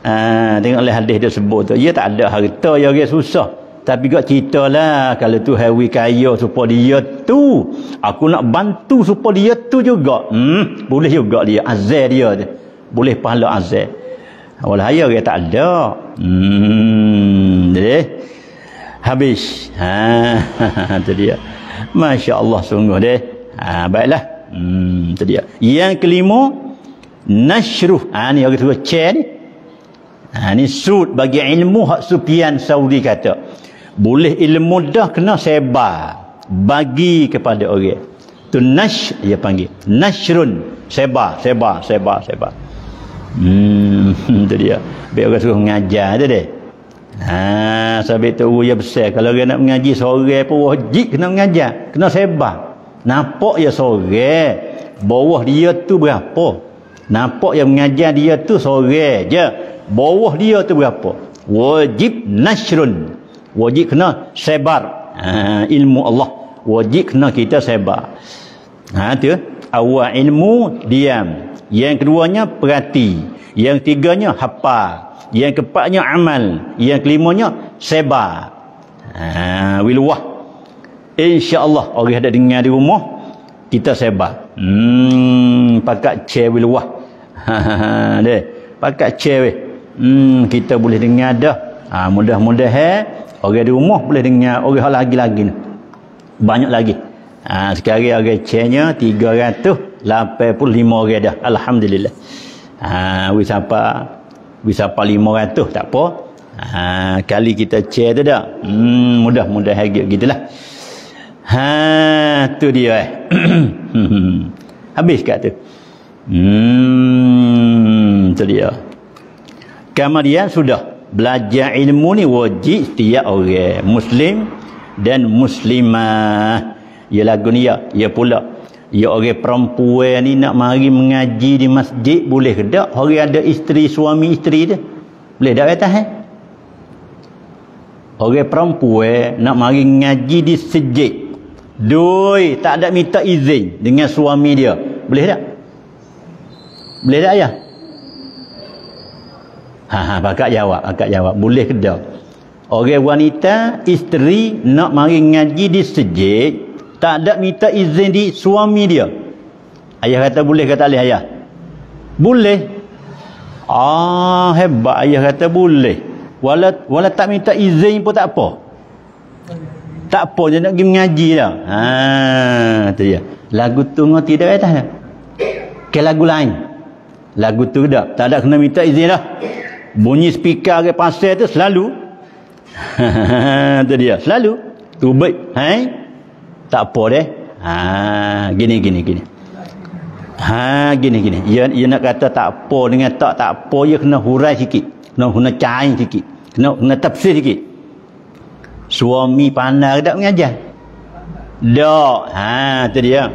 Ah, tengoklah hadis dia sebut tu. Dia tak ada harta, dia orang susah. Tapi juga ceritalah. Kalau tu hawi kaya supaya dia tu. Aku nak bantu supaya dia tu juga. Hmm, boleh juga dia. Azal dia tu. Boleh pahala azal. Walhaya dia tak ada. Hmm, dia. Habis. Ha, itu dia. Masya Allah sungguh dia. Ha, baiklah. Hmm, itu dia. Yang kelima, nasyruh. Ha, ni orang suruh chair ni. Ha, ni sud bagi ilmu. Hak Supian Saudi kata, boleh ilmu dah kena sebar. Bagi kepada orang. Tu nash, dia panggil. Nashrun. Sebar, sebar, sebar, sebar. Hmm, itu dia. Biar orang suruh mengajar tu dia. Ha, sabit tu ya besar. Kalau orang nak mengaji sore pun wajib kena mengajar, kena sebar. Nampak ya sore. Bawah dia tu berapa? Nampak yang mengajar dia tu sore je. Bawah dia tu berapa? Wajib nashrun. Wajib kena sebar ha, ilmu Allah. Wajib kena kita sebar. Ha, tu. Awal ilmu, diam. Yang keduanya, perhati. Yang tiganya, hafal. Yang keempatnya, amal. Yang kelimanya, sebar. Ha, wiluah. InsyaAllah, orang ada dengar di rumah, kita sebar. Hmm, pakat chair wiluah. Ha, ha, ha, deh. Pakat chair. Hmm, kita boleh dengar dah. Ha, mudah-mudahan, orang di rumah boleh dengar. Orang lagi-lagi ni. Banyak lagi. Ha, sekarang orang chairnya tiga ratus lapan puluh lima orang dah. Alhamdulillah. Ha, we sampai Wisapa lima ratus tak apa. Ha, kali kita share tu dah. Hmm, mudah-mudahan gitu lah. Ha, tu dia eh. Habis kat tu. Hmm, tu dia. Kemudian sudah. Belajar ilmu ni wajib setiap orang. Muslim dan muslimah. Ya lagu ni ya. Ya pula. Ya orang perempuan ni nak mari mengaji di masjid boleh ke tak? Orang ada isteri, suami isteri dia. Boleh tak kata eh? Orang perempuan nak mari mengaji di masjid. Doi, tak ada minta izin dengan suami dia. Boleh tak? Boleh tak ayah? Ha ha, pakak jawab, pakak jawab. Boleh ke tak? Orang wanita, isteri nak mari mengaji di masjid. Tak ada minta izin di suami dia. Ayah kata boleh kata alih ayah? Boleh. Ah, hebat ayah kata boleh. Walau wala tak minta izin pun tak apa. Tak apa dia nak pergi mengaji dah. Ha, tu dia. Lagu tu ngoti dah atas dah. Ke lagu lain. Lagu tu dah. Tak ada kena minta izin dah. Bunyi speaker ke pasal tu selalu. Tu dia. Selalu. Tu baik. Hai. Tak apa deh. Ha, gini gini gini. Ha, gini gini. Ia ia nak kata tak apa dengan tak tak apa ia kena hurai sikit. Kena kena cair sikit. Kena kena tafsir sikit. Suami pandai tak mengajar? Tak. Ha, tu dia.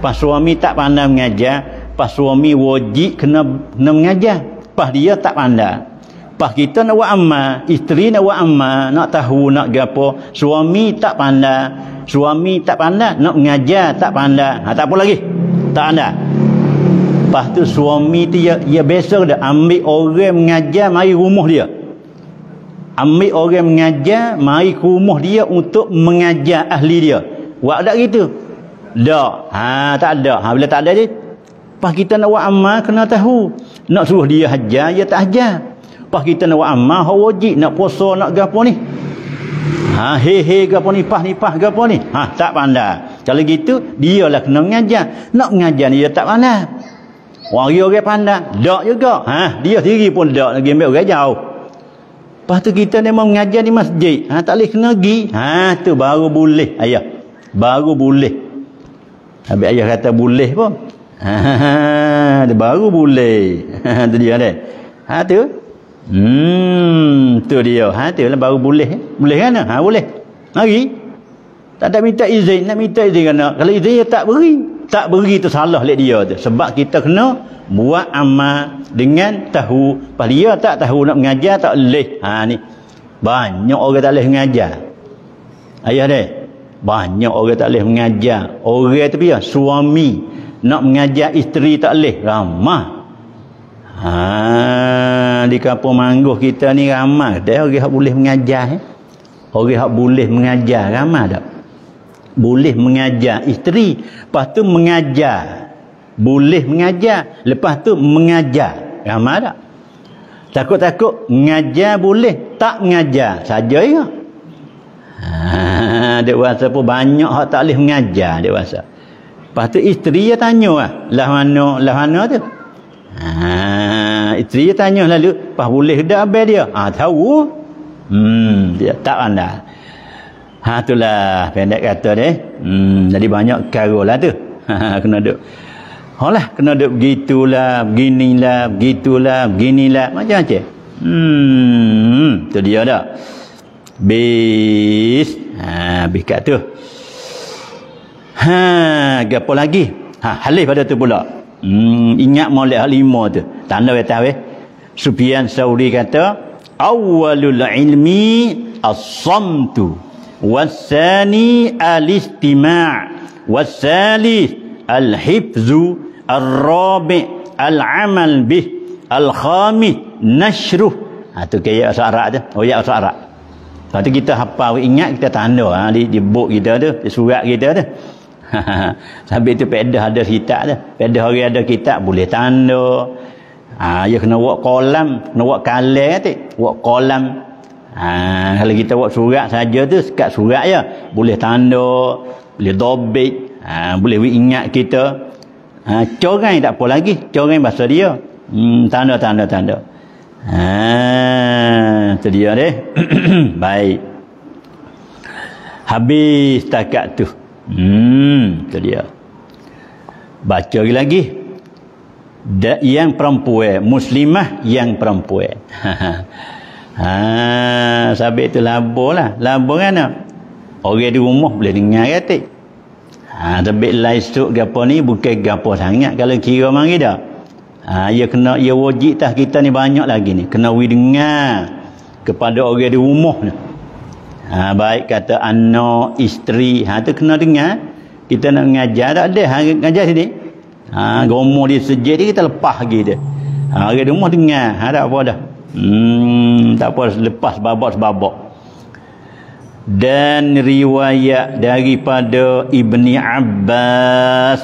Pas suami tak pandai mengajar, pas suami wajib kena kena mengajar. Pas dia tak pandai. Pas kita nak buat amal, isteri nak buat amal, nak tahu nak gapo, suami tak pandai. Suami tak pandai nak mengajar, tak pandai. Ha, tak apa lagi. Tak pandai. Lepas tu suami tu dia, dia biasa dah ambil orang mengajar mari rumah dia. Ambil orang mengajar mari ke rumah dia untuk mengajar ahli dia. Buat tak gitu? Tak. Ha, tak ada. Ha, bila tak ada dia, lepas kita nak buat amal kena tahu. Nak suruh dia hajar, dia tak hajar. Lepas kita nak buat amal, hak wajib nak puasa, nak gapo ni. Ha, he he ke apa ni, pah ni pah ke apa ni. Ha, tak pandai. Kalau gitu dialah kena mengajar. Nak mengajar ni dia tak pandai. Orang-orang pandai dak juga. Ha, dia sendiri pun dak lagi ambil orang jauh. Lepas tu kita ni mau mengajar di masjid. Ha, tak boleh kena pergi. Ha, tu baru boleh ayah. Baru boleh. Habis ayah kata boleh pun. Ha, ha, ha, baru boleh. Ha, tu dia dah. Ha tu. Hmm, tu dia. Ha, tu lah baru boleh. Boleh kan? Ha, boleh. Mari. Tak ada minta izin. Nak minta izin kan? Kalau izin dia tak beri. Tak beri tu salah lek dia tu. Sebab kita kena buat amal dengan tahu. Lepas dia tak tahu nak mengajar, tak boleh. Ha, ni. Banyak orang tak boleh mengajar. Ayah dia. Banyak orang tak boleh mengajar. Orang tu dia. Suami. Nak mengajar isteri tak boleh. Ramah. Haa. Di kampung Mangguh kita ni ramai dah orang hak boleh mengajar eh? Orang hak boleh mengajar ramai tak? Boleh mengajar isteri, lepas tu mengajar. Boleh mengajar, lepas tu mengajar. Ramai tak? Takut-takut mengajar boleh, tak mengajar saja ya. Ha, dewasa pun banyak hak tak boleh mengajar dewasa. Lepas tu isteri dia tanya lah mana lah mana tu. Ha, isteri dia tanya lalu, "Pas boleh dah abang dia?" Ah, ha, tahu. Hmm, dia tak pandai. Ha, itulah pendek kata dia. Hmm, jadi banyak perkara lah tu. Ha, kena duk. Halah, kena duk begitulah, beginilah, begitulah, beginilah, macam-macam. Hmm, tu dia dah. Bis. Ha, bis kat tu. Ha, gapo lagi? Ha, halih pada tu pula. Hmm, ingat molek lima tu. Tanda wetah weh. Sufyan Sauri kata, "Awwalul ilmi as-samtu, was-sani al-istima', was-salith al-hifzu, ar-rabi' al-amal bih, al-khamith nashruh. Itu kayak bahasa Arab tu. Oh ya, bahasa Arab. Lepas tu kita hafal, ingat kita tanda ha, di, di book kita tu, di surat kita tu. Sampai tu pedah ada kitab tu. Pedah hari ada kitab boleh tanda. Ah, ha, dia kena buat kolam, kena buat kaleng tu, buat kolam. Ah, ha, kalau kita buat surat saja tu, sekat surat je. Boleh tanda, boleh dobit, ha, boleh ingat kita. Ah, ha, corai tak apa lagi, corai bahasa dia. Hmm, tanda tanda tanda. Ah, tu dia deh. Baik. Habis takat tu. Hmm, tu dia. Baca lagi. Da, yang perempuan, muslimah yang perempuan. Ha, sabit tu labo lah. Labo kan tak? Orang di rumah boleh dengar katik. Ha, sabit laisuk gapo ni bukan gapo sangat kalau kira mari dah. Ha, ia kena, ia wajib tah kita ni banyak lagi ni. Kena we dengar kepada orang di rumah ni. Ha, baik kata anak, isteri. Ha, tu kena dengar. Kita nak mengajar tak ada. Ha, ngajar sini. Ha, gomo dia sejak dia kita lepas lagi dia. Ha, orang di rumah dengar. Ha, tak apa dah. Hmm, tak apa lepas babak-babak. Dan riwayat daripada Ibni Abbas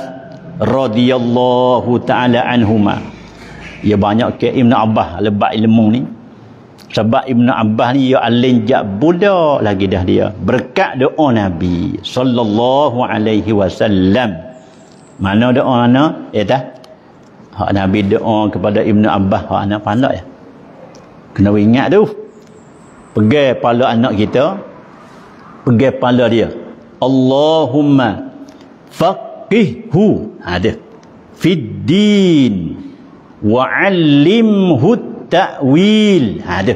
radhiyallahu ta'ala anhuma. Ya banyak ke Ibn Abbas lebat ilmu ni. Sebab Ibn Abbas ni ya alim jak budak lagi dah dia. Berkat doa Nabi sallallahu alaihi wasallam. Mana doa ana? Ya dah. Hak Nabi doa kepada Ibn Abbas, hak anak pandai ya. Kena ingat tu. Pegang kepala anak kita. Pegang kepala dia. Allahumma faqihhu ada fid din wa'allimhu ta'wil. Ha, ada.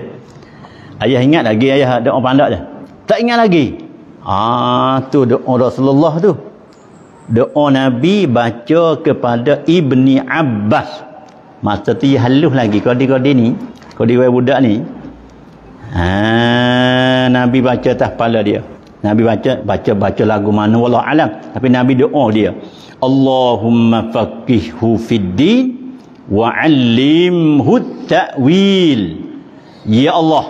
Ayah ingat lagi ayah doa pandak dah. Tak ingat lagi. Ah, tu doa Rasulullah tu. Doa Nabi baca kepada Ibni Abbas. Masa tu dia halus lagi kodi-kodi ni, kodi wei budak ni. Ah, Nabi baca atas kepala dia. Nabi baca baca baca lagu mana wallahu alam, tapi Nabi doa dia. Allahumma faqihhu fid din wa'allimhu ta'wil. Ya Allah,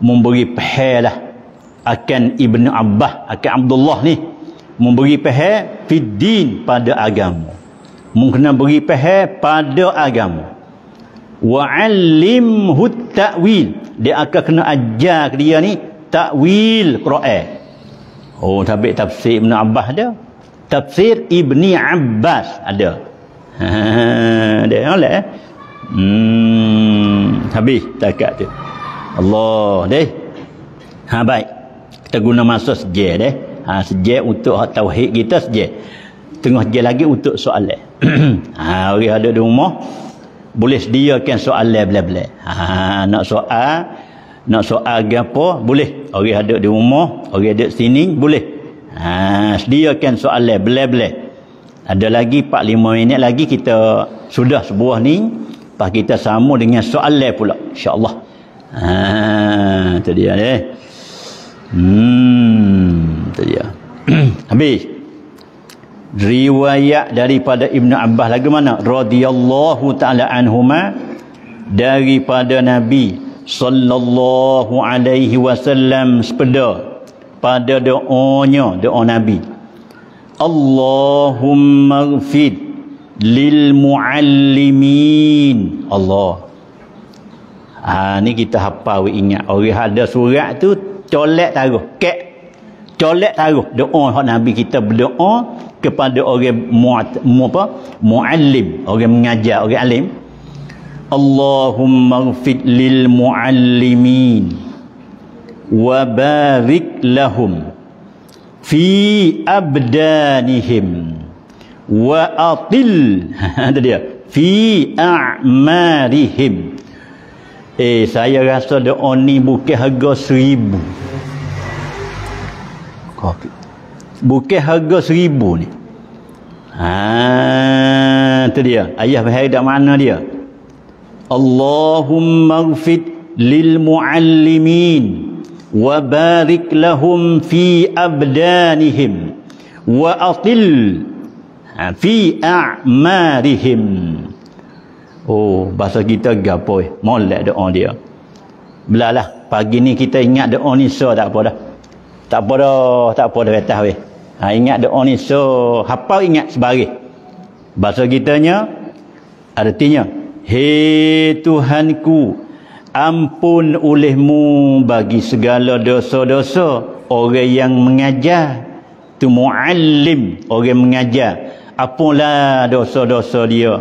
memberi pahalah akan Ibn Abbas, akan Abdullah ni, memberi pahal fid din pada agama. Mungkin beri pahal pada agama. Wa'allimhu ta'wil. Dia akan kena ajar ke dia ni ta'wil Quran. Oh, tabik tafsir Ibn Abbas dia. Tafsir Ibni Abbas ada. Ha, dia oleh eh? Hmm, habis takat tu. Allah deh. Ha, baik. Kita guna masa sejak deh. Ha, sejak untuk hak tauhid kita sejak. Tengah je lagi untuk soalan. Ha, orang ada di rumah boleh sediakan soalan bela-bela. Ha, nak soal, nak soal gapo boleh. Orang ada di rumah, orang ada sini boleh. Ha, sediakan soalan bela-bela. Ada lagi empat lima minit lagi kita sudah sebuah ni. Lepas kita sama dengan soalan pula. InsyaAllah. Haa. Itu dia deh. Hmm. Itu dia. Habis. Riwayat daripada Ibn Abbas lagi mana? Radiyallahu ta'ala anhuma. Daripada Nabi sallallahu alaihi wasallam sepeda. Pada doanya. Doa Nabi. Allahumma ghfir lil muallimin. Allah. Ha, ni kita hafal ingat. Orang ada surat tu colek taruh. Kek. Colek taruh doa hak Nabi kita berdoa kepada orang mu, mu apa? Muallim, orang mengajar, orang alim. Allahumma ghfir lil muallimin wa barik lahum fi abdanihim wa atil ada dia fi a'marihim. Eh, saya rasa doa ni bukan harga seribu. Bukan harga seribu ni. Ha, tu dia. Ayah bahaya dak mana dia? Allahumma ghfir lil muallimin wa barik lahum fi abdanihim wa atil fi a'marihim. Oh, bahasa kita gapoy, molek doa dia. Belalah pagi ni kita ingat doa ni so tak apa dah. Tak apa dah, tak apa dah betah weh. Ha, ingat doa ni so, hafal ingat sebari. Bahasa kitanya artinya, hei Tuhanku, ampun olehmu bagi segala dosa-dosa orang yang mengajar. Tu muallim, orang mengajar. Apalah dosa-dosa dia?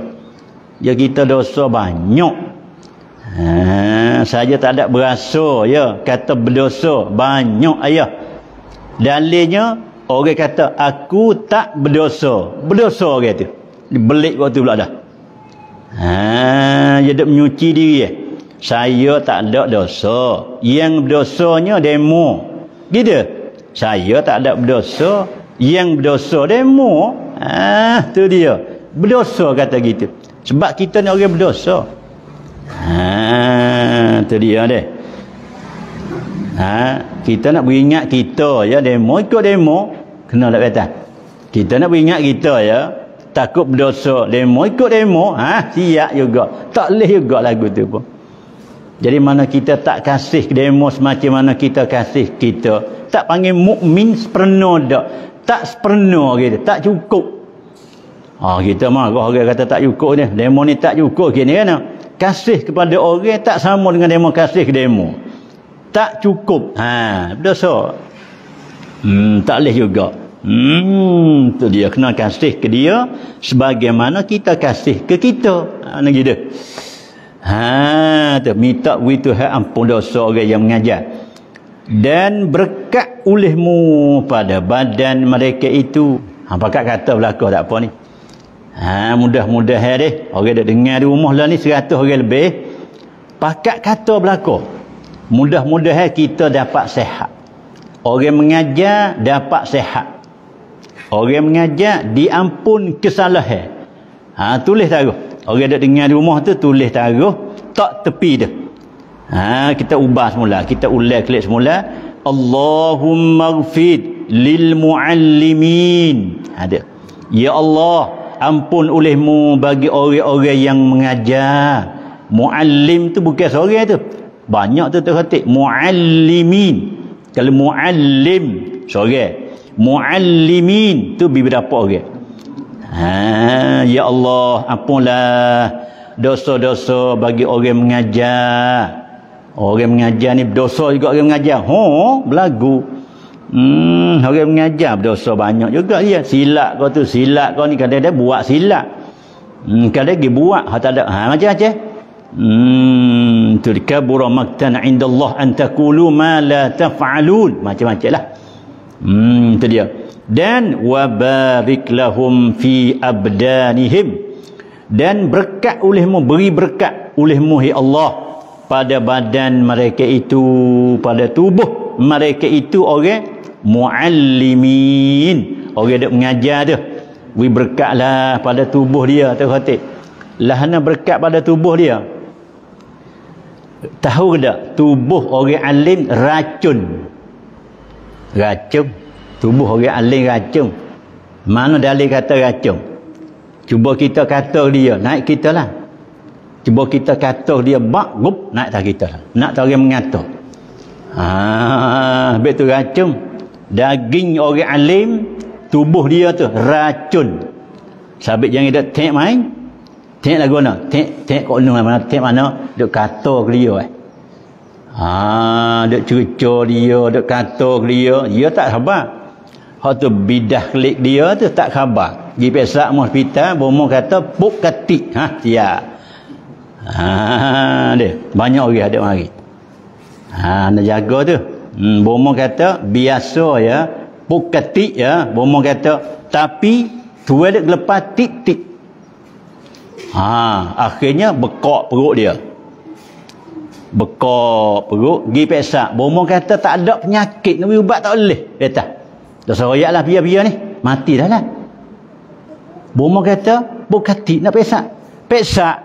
Ya kita dosa banyak. Ha, saja tak ada berasa ya, kata berdosa banyak ayah. Dalilnya orang kata aku tak berdosa. Berdosa orang tu. Belik waktu pula dah. Ha, dia duk menyuci diri eh. Saya tak ada dosa. Yang berdosanya demo. Gitu. Saya tak ada berdosa. Yang berdosa demo. Ah, tu dia. Berdosa kata gitu. Sebab kita ni orang berdosa. Ha, tu dia deh. Ha, kita nak beringat kita ya demo ikut demo kena tak kata. Kita nak beringat kita ya. Takut berdosa demo ikut demo. Ha, siap juga. Tak leh juga lagu tu pun. Jadi mana kita tak kasih demo semacam mana kita kasih kita. Tak panggil mukmin sepenuh dak. Tak sepenuh gitu. Tak cukup. Ha, kita marah orang kata tak cukup ni. Demo ni tak cukup gini kan. Kasih kepada orang tak sama dengan demo kasih ke demo. Tak cukup. Ha, berdosa. Hmm, tak leh juga. Hmm, tu dia kena kasih ke dia sebagaimana kita kasih ke kita. Ha, nak gitu. Ha, tu minta we Tuhan ampun dosa orang yang mengajar dan berkat olehmu pada badan mereka itu. Ha, pakat kata belakang tak apa ni. Ha, mudah-mudahan deh orang dak dengar di rumah lah ni seratus orang lebih. Pakat kata belakang. Mudah-mudahan kita dapat sihat. Orang mengajar dapat sihat. Orang mengajar diampun kesalahan. Ha, tulis taruh. Orang yang dengar di rumah tu tulis taruh tak tepi dia. Ha, kita ubah semula, kita ulang klik semula. Allahumma ghfir lil muallimin. Ada. Ya Allah, ampun olehmu bagi orang-orang yang mengajar. Muallim tu bukan seorang tu. Banyak tu terkhatik muallimin. Kalau muallim seorang, muallimin tu beberapa orang. Ha, ya Allah, ampunlah dosa-dosa bagi orang mengajar. Orang mengajar ni berdosa juga orang mengajar. Ho, berlagu. Hmm, orang mengajar berdosa banyak juga dia. Silap kau tu, silap kau ni kadang-kadang buat silap. Hmm, kadang-kadang dia buat hak tak ada. Ha, macam-macam. Hmm, tulkabura maktan 'inda Allah an taqulu ma la taf'alun. Macam-macamlah. Hmm, tu dia. Dan wabarik lahum fi abdanihim, dan berkat olehmu, beri berkat olehmu ya Allah pada badan mereka itu, pada tubuh mereka itu orang muallimin, orang yang mengajar dia. Beri berkatlah pada tubuh dia, terkhatik lahana berkat pada tubuh dia. Tahu tak tubuh orang alim racun? Racun tubuh orang alim racun. Mana dalil kata racun? Cuba kita kata dia, naik kita lah. Cuba kita kata dia bak gup, naik tak kita lah. Nak tak orang mengata. Ah, betul racun. Daging orang alim, tubuh dia tu racun. Sabit yang dia tek main. Tek lagu mana? Tek tek kok nung mana? Tek mana? Dia kata dia eh. Ah, dia cerca dia, dia kata dia, dia tak sabar. Hak tu bidah klik dia tu tak khabar. Gi pesak hospital, bomo kata puk katik. Ha, dia. Ha, dia. Banyak orang ada mari. Ha, nak jaga tu. Hmm, bomo kata biasa ya, puk katik ya. Bomo kata tapi tuai dia lepas tik-tik. Ha, akhirnya bekak perut dia. Bekak perut, gi pesak. Bomo kata tak ada penyakit, nak ubat tak boleh. Dia tak. Dah seroyaklah biar-biar ni. Mati dah lah. Bomo kata, bukati nak pesak. Pesak.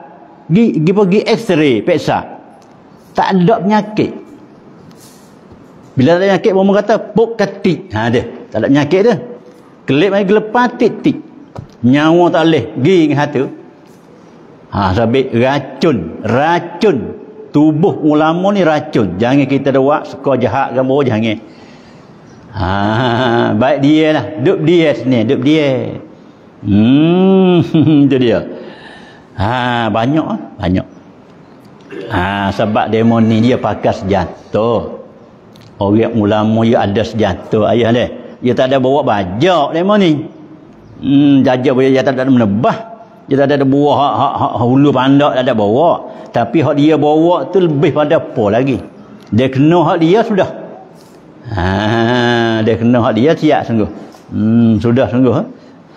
Gi, gi pergi x-ray, pesak. Tak ada penyakit. Bila ada penyakit, orang kata pokatik. Ha, dia. Tak ada penyakit dia. Kelip lagi gelepatik-tik. Nyawa tak boleh. Pergi dengan hati. Ha, sabit racun. Racun. Tubuh ulama ni racun. Jangan kita doa suka jahat gambar jangan. Ha, baik dia lah. Duduk dia sini. Duduk dia. Hmm, itu dia. Ha, banyak lah. Banyak. Ha, sebab demoni dia pakai senjata. Orang ulama dia ada senjata ayah dia. Dia tak ada bawa bajak demoni. Hmm, jajak boleh dia tak ada menebah. Dia tak ada bawa hak hak, hak hulu pandak tak ada bawa. Tapi hak dia bawa tu lebih pada apa lagi? Dia kena hak dia sudah. Ha, dia kena hak dia siap sungguh. Hmm, sudah sungguh.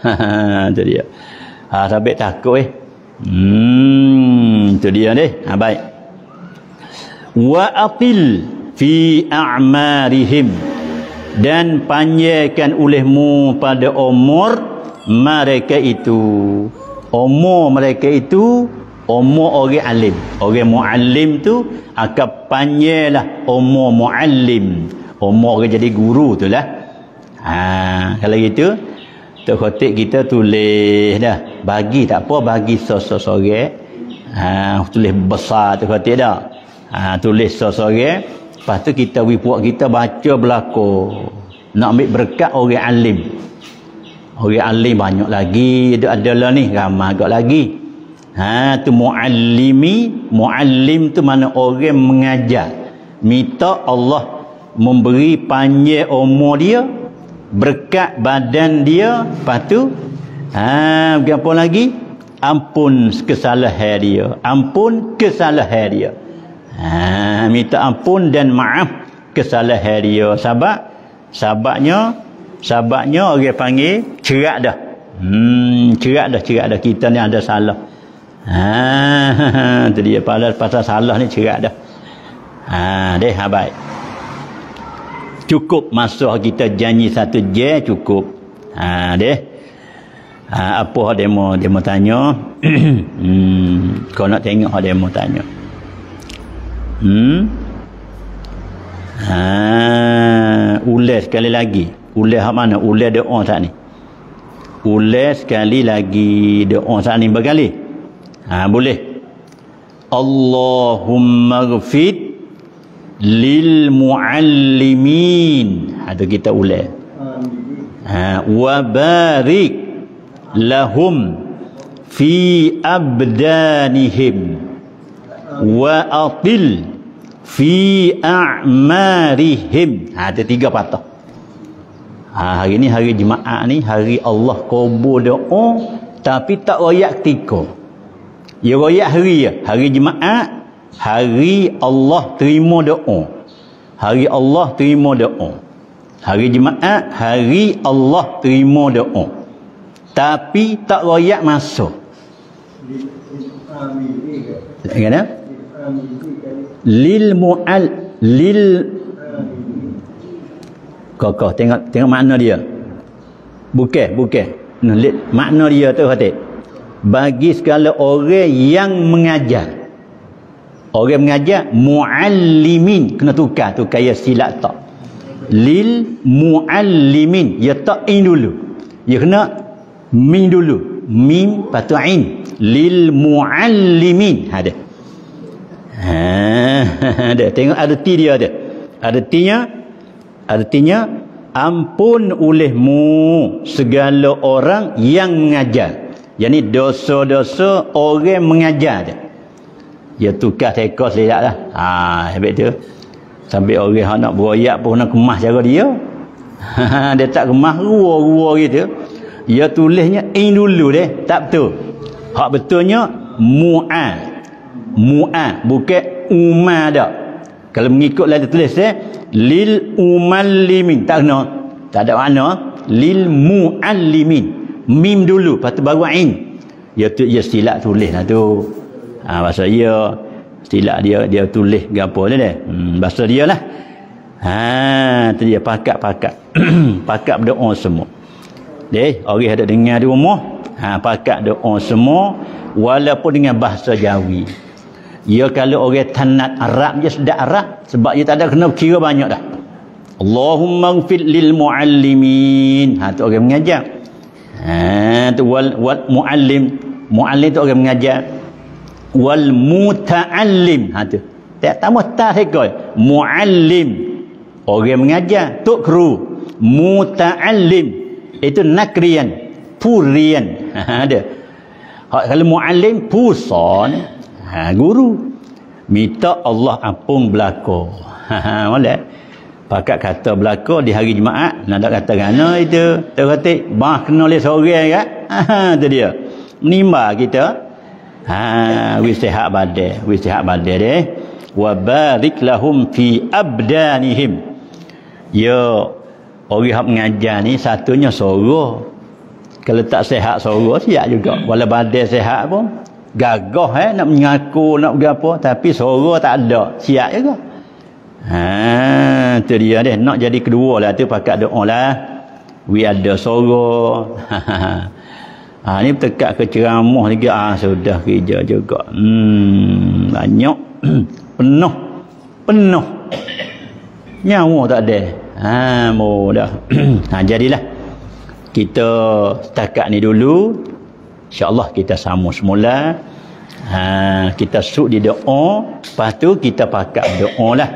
Ha, ha itu dia. Ha, sampai takut eh. Hmm, itu dia deh. Ha, baik. Wa aqil fi a'marihim, dan panjaikan olehmu pada umur mereka itu. Umur mereka itu umur orang alim. Orang muallim tu akan panjailah umur muallim, umur orang jadi guru tu lah. Ha, kalau gitu tok khatib kita tulis dah, bagi tak apa, bagi sos-sos orang. Ha, tulis besar tok khatib dah. Ha, tulis sos orang. Lepas tu kita wipuak kita baca belakang. Nak ambil berkat orang alim. Orang alim banyak lagi. Dia adalah ni. Ramai agak lagi. Ha, tu muallimi. Muallim tu mana orang mengajar. Minta Allah memberi panjang umur dia. Berkat badan dia. Lepas tu. Ha, apa lagi? Ampun kesalahan dia. Ampun kesalahan dia. Ha, minta ampun dan maaf kesalahan dia. Sahabat, sahabatnya, sahabatnya orang panggil cerak dah. Hmm, cerak dah, cerak dah. Kita ni ada salah. Ha, tu dia pasal, pasal salah ni cerak dah. Ha, deh, ha, baik. Cukup masa kita janji satu je cukup. Ha, deh. Ha, apa demo demo tanya? Hmm, kau nak tengok demo tanya. Hmm. Ha, ulas sekali lagi. Ulas hak mana? Ulas doa saat ni. Ulas sekali lagi doa saat ni berkali. Ha, boleh. Allahumma ghfir lil muallimin. Ha, tu kita ulas. Ha, wa barik lahum fi abdanihim wa atil fi a'marihim. Ha, ada tiga patah. Ha, hari ni hari jemaah ni, hari Allah qabul doa, tapi tak royak ketika. Ya royak hari ya, hari jemaah, hari Allah terima doa. Hari Allah terima doa. Hari jemaah, hari Allah terima doa. Tapi tak royak masa. Kenapa? Lil mu'al lil kau kau tengok tengok makna dia. Bukan bukan. Nah, makna dia tu kata bagi segala orang yang mengajar. Orang mengajar muallimin, kena tukar tu kaya silap tak. Lil muallimin, ya tak in dulu. Ya kena min dulu. Mim patu ain. Lil muallimin ada. Ha, ada. Tengok arti dia ada. Artinya, artinya ampun olehmu segala orang yang mengajar. Yang ni dosa-dosa orang mengajar dia. Dia tukar tekos dia lah. Ha, habis tu. Sampai orang nak beroyak pun nak kemas cara dia. Ha, dia tak kemas rua-rua gitu. Dia tulisnya in dulu deh. Tak betul. Hak betulnya mu'a. Mu'ah bukan umar dak. Kalau mengikut lah tulis eh lil umallimin tak kena. Tak ada makna lil muallimin. Mim dulu lepas tu baru ain. Dia tu dia silap tulis lah tu. Ha, bahasa dia silap dia dia tulis gapo dia deh. Hmm, bahasa dia lah. Ha, tu dia pakak-pakak. Pakak berdoa semua. Deh, orang ada dengar di rumah. Ha, pakak doa semua walaupun dengan bahasa Jawi. Ya kalau orang tanat Arab je sedap Arab sebab dia tak ada kena kira banyak dah. Allahumma ghfir lil muallimin. Ha tu orang mengajar. Ha tu wal, wal muallim. Muallim tu orang mengajar. Wal muta'allim. Ha tu. Tak tambah ta sekoi. Muallim. Orang mengajar tok kru. Muta'allim. Itu nakrian, purian. Ha ada. Hak kalau muallim puson. Ha guru. Minta Allah ampun belaka. Ha molek. Pakat kata belakang di hari Jumaat, nak kata gana itu, terkata, bah kena oleh seorang kan? Ha, itu dia. Menimba kita. Ha, we sihat badai, we sihat badai deh. Wa barik lahum fi abdanihim. Ya, orang yang mengajar ni satunya sorok. Kalau tak sihat sorok, sihat juga. Walau badai sihat pun, gagah eh, nak mengaku, nak berapa, tapi sorok tak ada, sihat juga. Ha tu dia deh, nak jadi kedua lah tu pakat doa lah. We ada sorok. Ha ni dekat ke ceramah lagi, ah sudah kerja juga. Hmm banyak penuh penuh. Nyawa tak ada. Ha mudah. Ha jadilah kita setakat ni dulu. Insya-Allah kita sambung semula. Ha kita suk di doa, lepas tu kita pakat doa lah.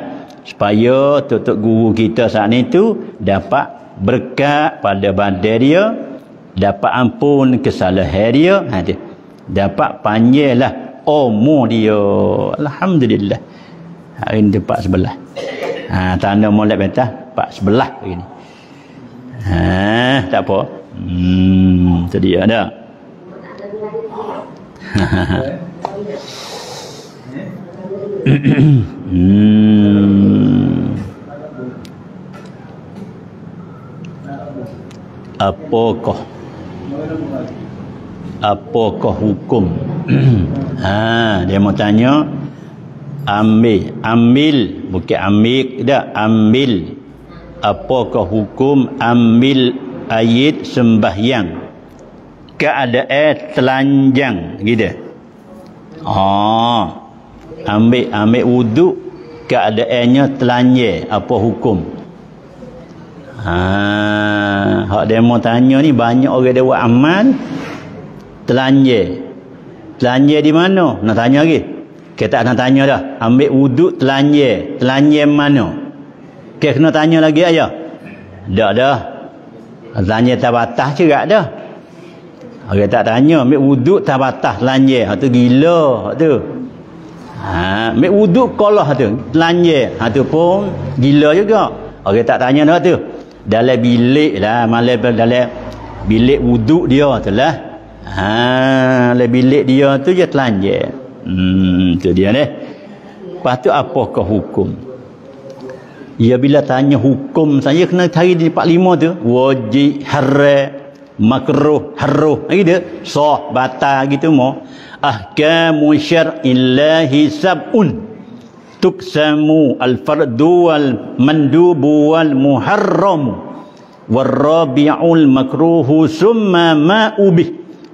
Supaya tutup guru kita saat ini tu dapat berkat pada badan dia, dapat ampun kesalahan dia, ha, dia dapat panjanglah umur dia. Alhamdulillah. Hari ini tempat sebelah. Ha tanda molek betah pak sebelah hari ni. Ha tak apa. Hmm tu dia dah. Hmm. Apakah apakah hukum? Ha dia mau tanya ambil ambil bukan ambil dah ambil apakah hukum ambil ayat sembahyang keadaan telanjang gitu. Ah ambil ambil wuduk keadaannya telanjang, apa hukum? Ha hak demo tanya ni banyak orang dia buat amal telanjang. Telanjang di mana? Nak tanya lagi. Ke tak nak tanya dah. Ambil wuduk telanjang, telanjang mana? Ke kena tanya lagi ayah. Dak dah. Telanjang tabatah cerak dah. Orang tak tanya ambil wuduk tabatah telanjang. Hak tu gila hak tu. Ha, ambil wuduk kolah tu, telanjang. Ha tu pun gila juga. Orang tak tanya dah tu. Dalam bilik lah, malam dalam bilik wuduk dia tu lah. Ha, dalam bilik dia tu je telanjang. Hmm, tu dia deh. Lepas tu apakah hukum? Ya bila tanya hukum, saya kena cari di empat puluh lima tu. Wajib, haram, makruh, haruh gitu, sah, batal gitu mo. Ahkamu syar'illahi sab'un tuksamu al-fardu wal mandubu wal muharram wal rabi'ul makruhu summa ma'ubih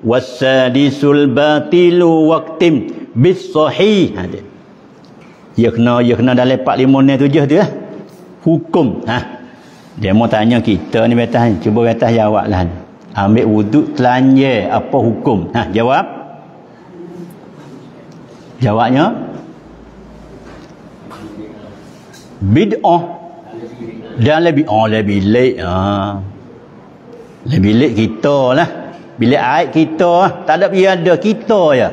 wassadisul batilu waqtim bis sahih. Ya kena ya kena dalam empat puluh lima ayat tujuh tu lah. Hukum ha. Dia mau tanya kita ni betah, cuba betah jawablah. Ya, ambil wuduk telanjang apa hukum? Nah, jawab. Jawabnya bid'ah dan lebih oh lebih lek ah. Lebih lek kita lah. Bilik air kita tak ada biada kita ya.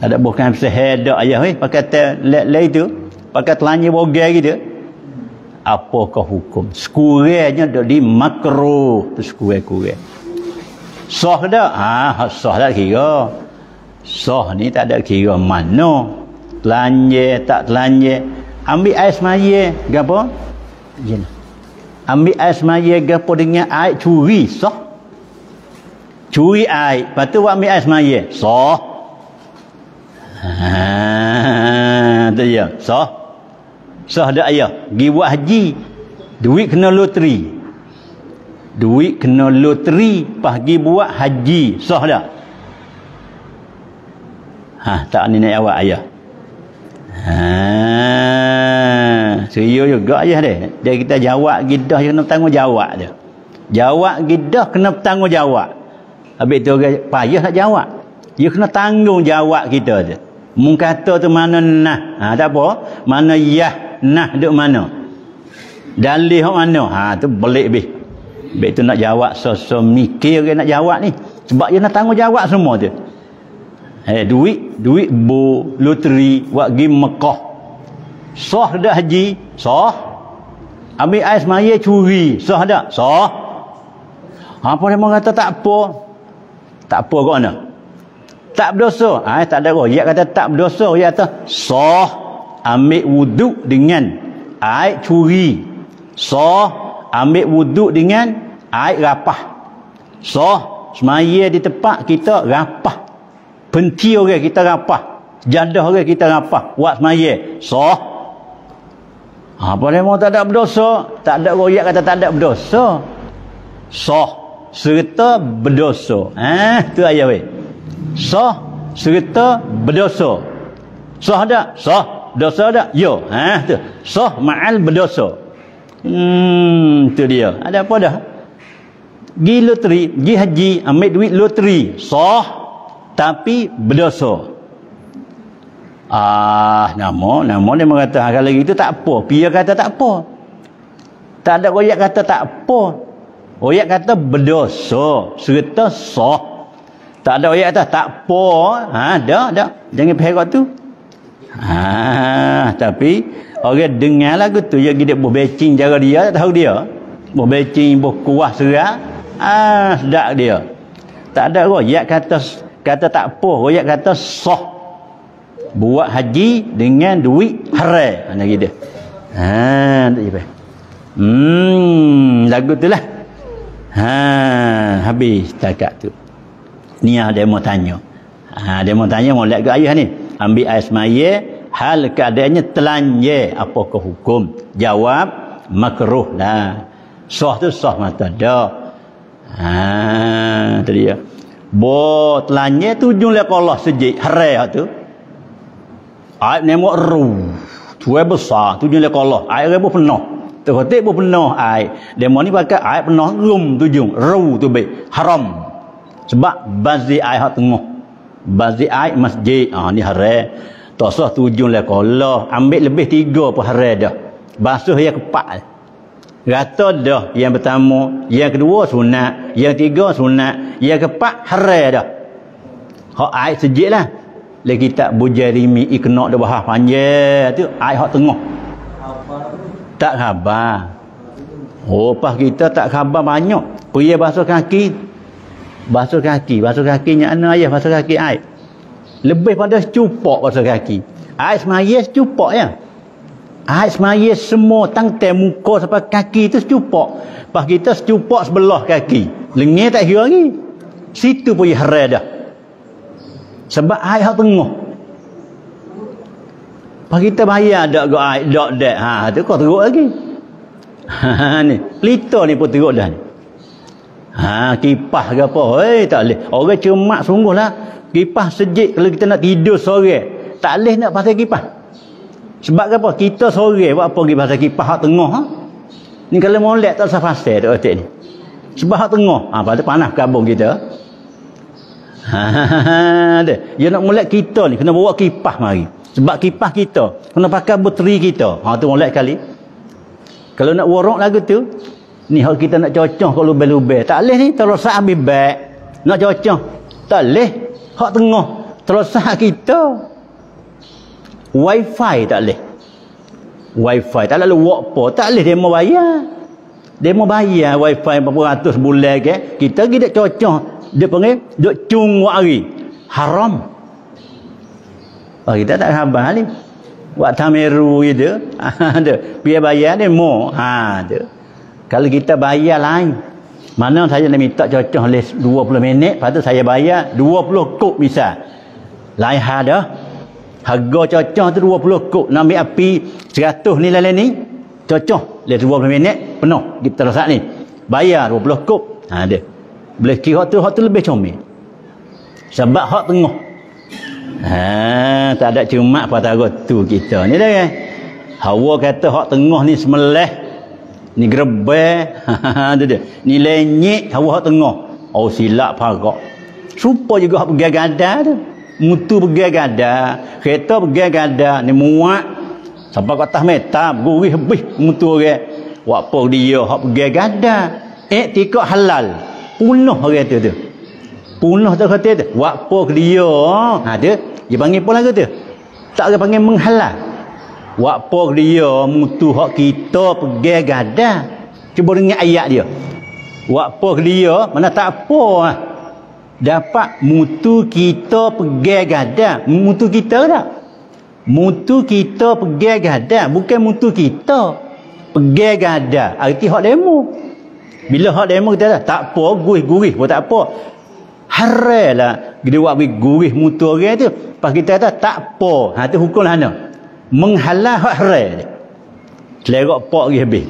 Tak ada bukan sehad dak ayah weh pakai lek itu, pakai telanjang bogai gitu. Apakah hukum? Sekurangnya dari makruh tu sekurang-kurang. Sah dah? Ha, sah tak kira. Sah ni tak ada kira mana. Telanjang tak telanjang. Ambil air semaya, gapo? Jin. Ambil air semaya gapo dengan air curi, sah. Curi air, lepas tu ambil air semaya, sah. Ha, tu dia, sah. Sah dak ayah pergi buat haji, duit kena loteri, duit kena loteri pas pergi buat haji, sah dak? Ha tak ni nak awak ayah. Ha Seria juga je dia. Dia kita jawab gidah je kena bertanggungjawab dia. Jawab gidah kena bertanggungjawab. Habis tu orang payah nak jawab. Dia kena tanggungjawab kita dia. Mung kata tu mana nah. Ha tak apa. Mana yah nah duk mana. Dalih hok mana. Ha tu belik bih. Habis tu nak jawab so-so mikir orang nak jawab ni. Sebab dia nak tanggungjawab semua dia. Eh duit, duit bo loteri wak gi Mekah. Sah dah haji, sah. Ambil ais maya curi, sah dah, sah. Apa dia orang kata tak apa. Tak apa kat mana? Tak berdosa. Ah, tak ada royak kata tak berdosa, dia kata sah. Ambil wuduk dengan air curi. Sah. Ambil wuduk dengan air rapah. Sah. Semaya di tempat kita rapah. Penti orang kita rapah. Jadah orang kita rapah. Buat semaya. Sah. Apa dia mahu tak ada berdosa? Tak ada royak kata tak ada berdosa. Sah serta berdosa. Eh, tu ayat weh. Sah serta berdosa. Sah tak? Sah. Dosa tak? Yo. Eh, tu. Sah ma'al berdosa. Hmm, tu dia. Ada apa dah? Gi loteri, gi haji, ambil duit loteri. Sah tapi berdosa. Ah, nama, nama dia mengatakan kalau gitu tak apa. Pia kata tak apa. Tak ada royak kata tak apa. Royak kata berdosa serta sah. Tak ada royak kata tak apa. Ha, dah, dah. Jangan perak tu. Ha, tapi orang dengar lagu tu dia gidik buh becing cara dia, tak tahu dia. Buh becing, buh kuah serak. Ah, sedap dia. Tak ada royak kata kata tak apa. Royak kata sah. Buat haji dengan duit haram lagi dia. Ha tak apa. Hmm lagu tulah. Ha habis takat tu. Ni ada mau tanya. Ha dia mau tanya molek ke ayah ni. Ambil ais maya hal keadaannya telanjang apakah hukum? Jawab makruh lah. Sah tu sah mata dah. Ha tu dia. Bo telanjang tu jumlah Allah sejik haram tu. Aib nemo ru. Tuai besar. Tujuh lek Allah. Aib rebo penuh. Terkotik pun penuh aib. Demo ni pakai aib penuh rum tujuh. Ru tu baik. Haram. Sebab bazi aib hak tengah. Bazi aib masjid. Ah ni haram. Tak sah tujuh lek Allah. Ambil lebih tiga pun haram dah. Basuh yang keempat. Rata dah yang pertama, yang kedua sunat, yang tiga sunat, yang keempat haram dah. Hak aib sejiklah. Le kita bujarimi ikna dah bahas panjang tu ai hak tengah. Tak khabar. Oh pas kita tak khabar banyak. Pergi basuh kaki. Basuh kaki, basuh kakinya ana ayah basuh kaki ai. Lebih pada secupak basuh kaki. Ai semaya secupak ya. Ai semaya semua tangtai muka sampai kaki tu secupak. Pas kita secupak sebelah kaki. Lengan tak kira lagi. Situ pun haram dah. Sebab air hak tengah. Pak kita bahaya dak gua air dak dak. Ha tu kau teruk lagi. Ha ni, pelita ni pun teruk dah ni. Ha kipas ke apa? Hei tak leh. Orang cermat sungguhlah. Kipas sejik kalau kita nak tidur sore. Tak leh nak pasang kipas. Sebab apa? Kita sore buat apa pergi pasang kipas hak tengah ha? Ni kalau molek tak usah pasang dak otak ni. Sebab hak tengah. Ha pasal panas kabung kita. Ha dia. Dia nak molek kita ni kena bawa kipas mari. Sebab kipas kita kena pakai bateri kita. Ha tu molek kali. Kalau nak worok lagu tu, ni hak kita nak cocoh kat lubang-lubang. Tak leh ni terosah ambil beg. Nak cocoh. Tak leh. Hak tengah terosah kita. Wi-Fi tak leh. Wi-Fi tak leh buat apa. Tak leh demo bayar. Demo bayar Wi-Fi berapa ratus bulan ke. Kita pergi nak cocoh. Dia panggil duk cung wak hari haram. Oh kita tak khabar ni. Wak tameru gitu. Ada biar bayar dia mo. Ha tu. Kalau kita bayar lain. Mana saya nak minta cocok oleh dua puluh minit, lepas tu saya bayar dua puluh kop misal. Lain hal dah. Harga cocok tu dua puluh kop. Nak ambil api seratus ni lain ni. Cocok oleh dua puluh minit penuh kita rosak ni. Bayar dua puluh kop. Ha dia. Boleh kira tu, hak tu lebih comel. Sebab hak tengah. Ha, tak ada cuma patah tu kita ni dah kan. Hawa kata hak tengah ni semelih, ni gerebel, tu dia. Ni lenyek, hawa hak tengah. Oh silap parak. Serupa juga hak pegang gadah tu. Mutu pegang gadah, kereta pegang gadah, ni muat. Sampai kat atas metab, gurih habis mutu orang. Wak apa dia hak pegang gadah. Eh tikak halal. Punah orang tu tu. Punah tak kata tu. Wak apa dia? Ha tu. Dia panggil pula kata. Tak ada panggil menghalang. Wakpo dia mutu hak kita pegang gadah. Cuba dengar ayat dia. Wakpo dia mana tak apa lah. Dapat mutu kita pegang gadah. Mutu kita tak? Mutu kita pegang gadah, bukan mutu kita. Pegang gadah arti hak demo. Bila hak demo kita dah tak apa, gurih-gurih pun tak apa. Haram lah dia buat gurih mutu orang tu. Pas kita kata tak apa. Ha tu hukum sana. Menghalang hak haram. Selerak pak dia habis.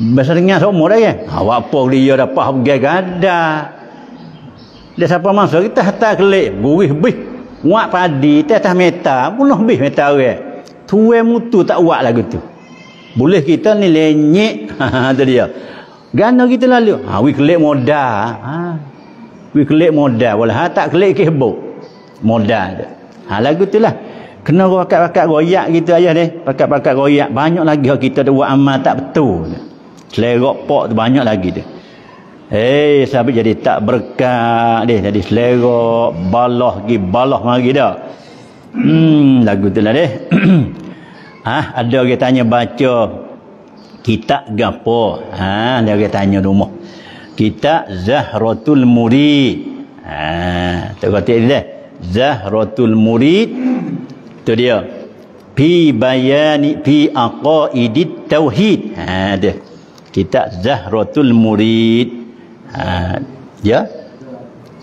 Masa dengar semua dah kan. Ha buat apa dia dapat hak gadah. Dia siapa masa kita hantar kelik gurih habis. Muat padi atas atas meta punah habis meta orang. Tuai mutu tak buat lagu tu. Boleh kita ni lenyek. Ha tu dia. Gana kita lalu. Ha we kelik modal. Ha we kelik modal. Walah tak kelik kebok. Modal dia. Ha lagu tu lah. Kena pakat-pakat royak kita ayah ni. Pakat-pakat royak. Banyak lagi kita dah buat amal tak betul. Selerak pak tu banyak lagi dia. Eh hey, sahabat jadi tak berkat dia. Jadi selerak. Balah pergi. Balah mari dah. Hmm lagu tu lah dia. Ha, ada orang tanya baca kitab gapo. Ha ada orang tanya rumah. Kitab Zahratul Murid. Ha tak kata dia. Zahratul Murid tu dia fi bayani fi aqaidit tauhid. Ha dia kitab Zahratul Murid. Ha dia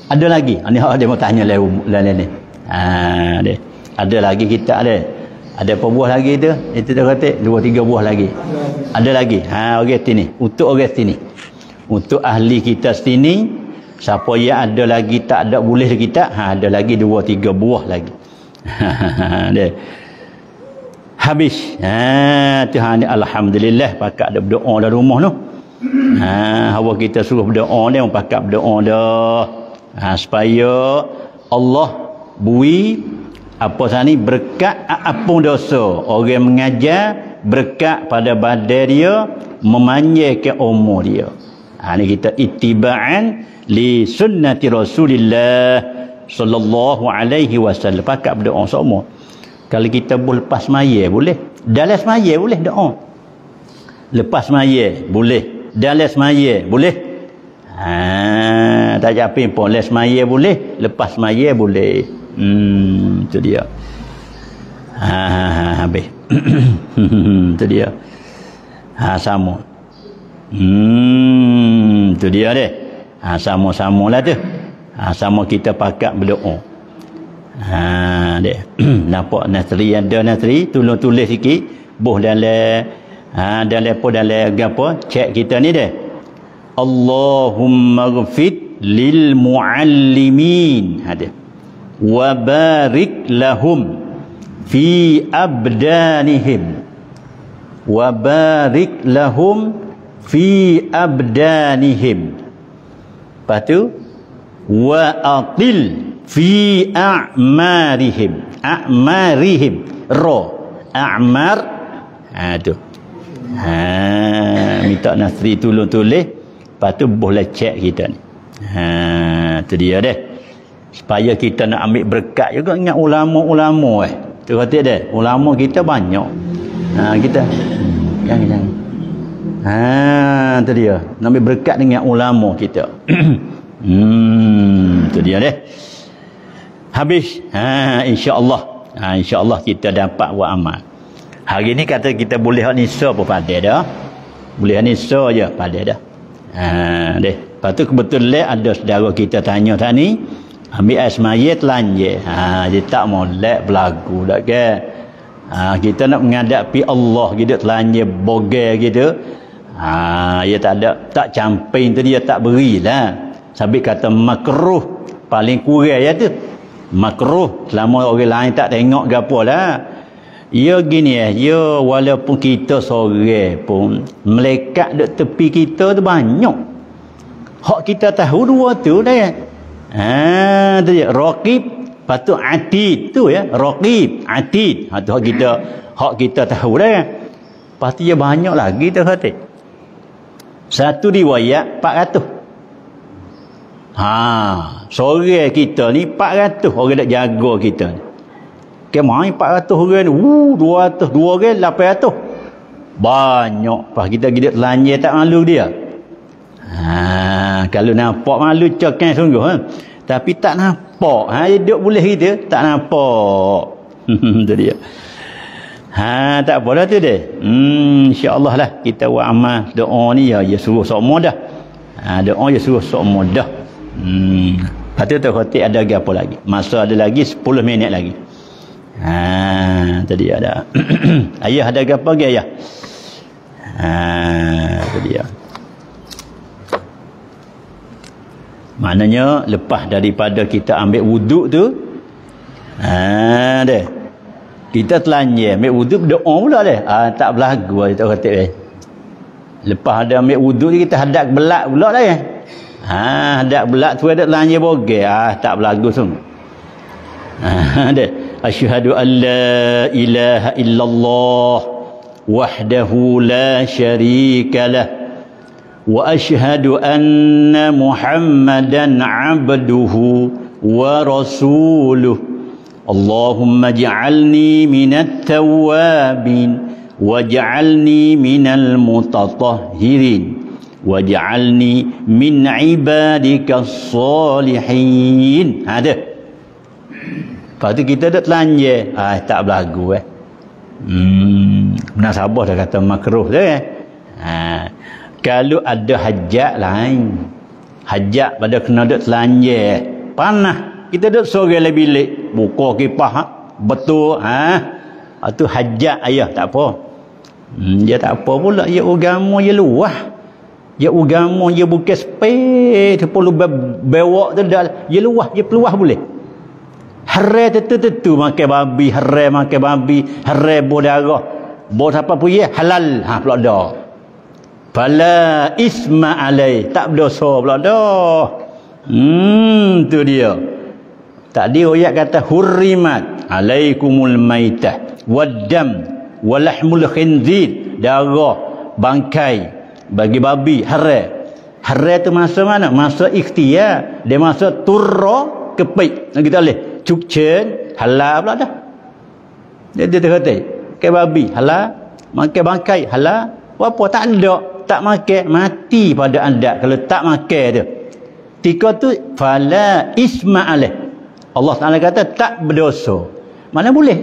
ada lagi ni hak dia mau tanya lain lain ni. Ha dia ada lagi kitab dia. Ada apa buah lagi tu? Itu dia kata dua tiga buah lagi. Ada lagi. Ha orang sini untuk orang sini. Untuk ahli kita sini siapa yang ada lagi tak ada boleh kita ha ada lagi dua tiga buah lagi. Dia habis. Ha tu hang alhamdulillah pakak ada berdoa dalam rumah tu. Ha hawa kita suruh berdoa ni orang pakak berdoa dah. Ha supaya Allah bui apa sani berkat apa dosa. Orang mengajar berkat pada badan dia, memanjangkan umur dia. Ha ni kita ittiba'an li sunnati Rasulillah sallallahu alaihi wasallam. Pakak berdoa semua. Kalau kita boleh lepas sembahyang boleh. Dalam sembahyang boleh doa. Lepas sembahyang boleh. Dalam sembahyang boleh. Ha tak apa pun lepas sembahyang boleh, lepas sembahyang boleh. Hmm tu dia. Ha ha ha habis. Tu dia. Ha sama. Hmm, tu dia deh. Ha sama-samalah tu. Ha sama kita pakat berdoa. Ha deh. Nampak Nasri ada Nasri tolong tulis sikit boh dalam ha dalam apa dalam gapo cek kita ni deh. Allahumma ghfir lil muallimin. Ha deh. Wa barik lahum fi abdanihim. Wa barik lahum fi abdanihim. Lepas tu wa atil fi a'marihim. A'marihim ra a'mar. Ha tu ha minta Nasri tolong tulis. Lepas tu boleh cek kita ni. Ha tu dia deh. Supaya kita nak ambil berkat juga ingat ulama-ulama eh. Tu kata deh ulama kita banyak. Ha kita jangan jangan ha tu dia nak ambil berkat dengan ulama kita. Hmm tu dia deh habis. Ha insyaallah ha insyaallah kita dapat buat amal hari ni. Kata kita boleh hak nisa apa pada dah boleh hak nisa je pada dah. Ha deh lepas tu kebetulan ada saudara kita tanya tadi ambil asmaye telanjang. Ha dia tak mau lek berlagu dak ke. Ha kita nak menghadapi Allah gitu telanjang bogel gitu. Ha dia tak ada tak camping tu dia tak berilah. Sabit kata makruh paling kurang ya tu. Makruh selama orang lain tak tengok gapo lah. Ya gini eh, ya walaupun kita seorang pun, malaikat duk tepi kita tu banyak. Hak kita tahu dua tu dah. Ha, tu dia raqib, patu atid tu ya, raqib, atid. Ha tu hak kita, hak kita tahu dah. Pasti dia banyak lagi tu hati. Satu riwayat empat ratus. Ha, seorang kita ni empat ratus orang nak jaga kita ni. Kemai empat ratus orang ni, wuh, dua ratus, dua orang, lapan ratus. Banyak. Pas kita gigit telanjang tak malu dia. Ha, kalau nampak malu cakap sungguh. Ha? Tapi tak nampak. Ha, dia duduk boleh kita, tak nampak. Itu dia. Ha, tak apa dah tu dia. Hmm, insya-Allah lah kita buat amal doa ni ya, ya suruh semua dah. Ha, doa ya suruh semua dah. Hmm. Patut tu khatik ada lagi apa lagi? Masa ada lagi sepuluh minit lagi. Ha, tadi ada ayah ada apa lagi ayah? Ha, tadi ya. Maknanya lepas daripada kita ambil wuduk tu, ha deh. Kita telanjang ambil wuduk berdoa pula deh. Ah ha, tak berlagu dia tak kata eh. Lepas ada ambil wuduk ni kita hadap belak pula deh. Ha, hadap belak tu ada telanjang bogel. Ah ha, tak berlagu semua. Ha deh. Asyhadu an la ilaha illallah wahdahu la syarikalah wa asyhadu anna muhammadan abduhu wa rasuluh. Allahumma ja'alni minat tawabin waj'alni minal mutatahhirin waj'alni min ibadikas salihin. Ada. Lepas tu kita duduk telanjang. Ah, tak berlagu eh. Hmm, munasabah dah kata makruh tu eh. Ha, kalau ada hajat lain. Hajat pada kena duduk telanjang. Panas. Kita duduk seorang dalam bilik. Buka kipas. Ha? Betul. Ha? Ah, tu hajat ayah tak apa. Hmm, dia tak apa pula. Dia agama dia luah. Dia agama dia bukan sepeh. Dia perlu bewak tu dah. Dia luah. Dia peluah boleh. Harai tentu-tentu makan babi, harai makan babi, harai buah darah. Buah apa pun ya, halal. Ha, pula dah. Fala isma alai. Tak berdosa pula dah. Hmm, tu dia. Tadi ayat kata, hurrimat alaikumul maitah, waddam, walahmul khinzir, darah, bangkai, bagi babi, harai. Harai tu masa mana? Masa ikhtiar. Dia masa turra, kepik. Kita boleh. Cukcen, halal pula dah. Dia dia kata, makan babi, halal. Makan bangkai, halal. Apa tak ada. Tak makan, mati pada anda. Kalau tak makan dia. Tika tu, fala isma alaih. Allah Ta'ala kata, tak berdosa. Mana boleh?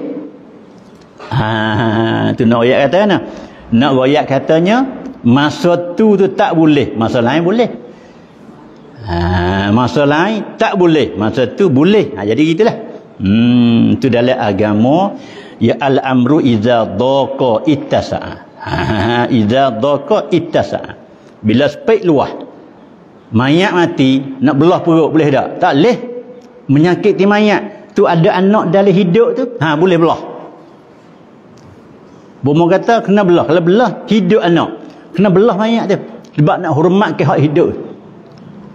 Haa, tu nak royak kata mana? Nak royak katanya, masa tu tu tak boleh. Masa lain boleh. Ha, masa lain tak boleh, masa tu boleh. Ha, jadi gitulah. Hmm, tu dalam agama ya al-amru idza daqa ittasa'a. Ha, idza daqa ittasa'a. Bila spek luah. Mayat mati nak belah perut boleh tak? Tak leh. Menyakiti mayat. Tu ada anak dalam hidup tu, ha boleh belah. Bomo kata kena belah. Kalau belah hidup anak, kena belah mayat tu. Sebab nak hormat ke hak hidup tu.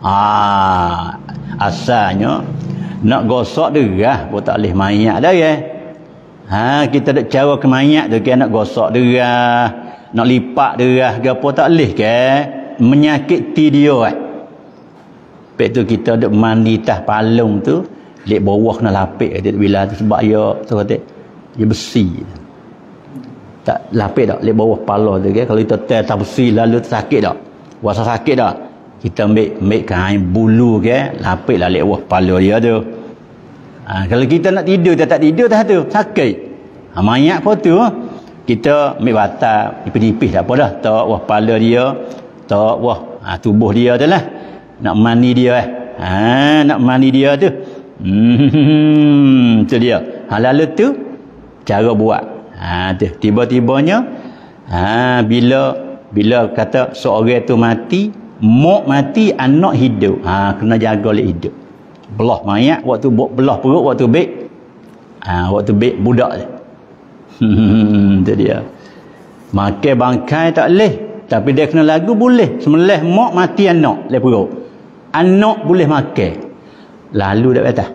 Ah, asalnya nak gosok derah pun tak boleh mayat dah ya. Ha, kita nak cara ke mayat tu ke nak gosok derah, nak lipat derah ke apa tak boleh ke? Menyakiti dia eh. Lepas tu kita duk mandi tah palung tu, lek bawah kena lapik dia bila tu sebab dia tu kata dia besi. Tak lapik tak lek bawah kepala tu ke kalau kita tel tak besi lalu sakit tak? Rasa sakit tak? Kita ambil, ambil kain bulu ke lapik lah lewah kepala dia tu. Ha, kalau kita nak tidur tak, tak tidur dah tu sakit. Ha, mayat pun tu kita ambil batal nipis-nipis tak apa dah tak wah kepala dia tak wah ha, tubuh dia tu lah nak mandi dia eh. Ha, nak mandi dia tu hmm, tu dia ha, lalu tu cara buat ha, tu tiba-tibanya ha, bila bila kata seorang tu mati mok mati, anak hidup. Ha, kena jaga oleh hidup. Belah mayat, waktu belah perut, waktu baik. Ha, waktu baik budak je. Itu dia. Makan bangkai tak boleh, tapi dia kena lagu boleh. Semelih mak mati anak dia perut. Anak boleh makan. Lalu dak atas.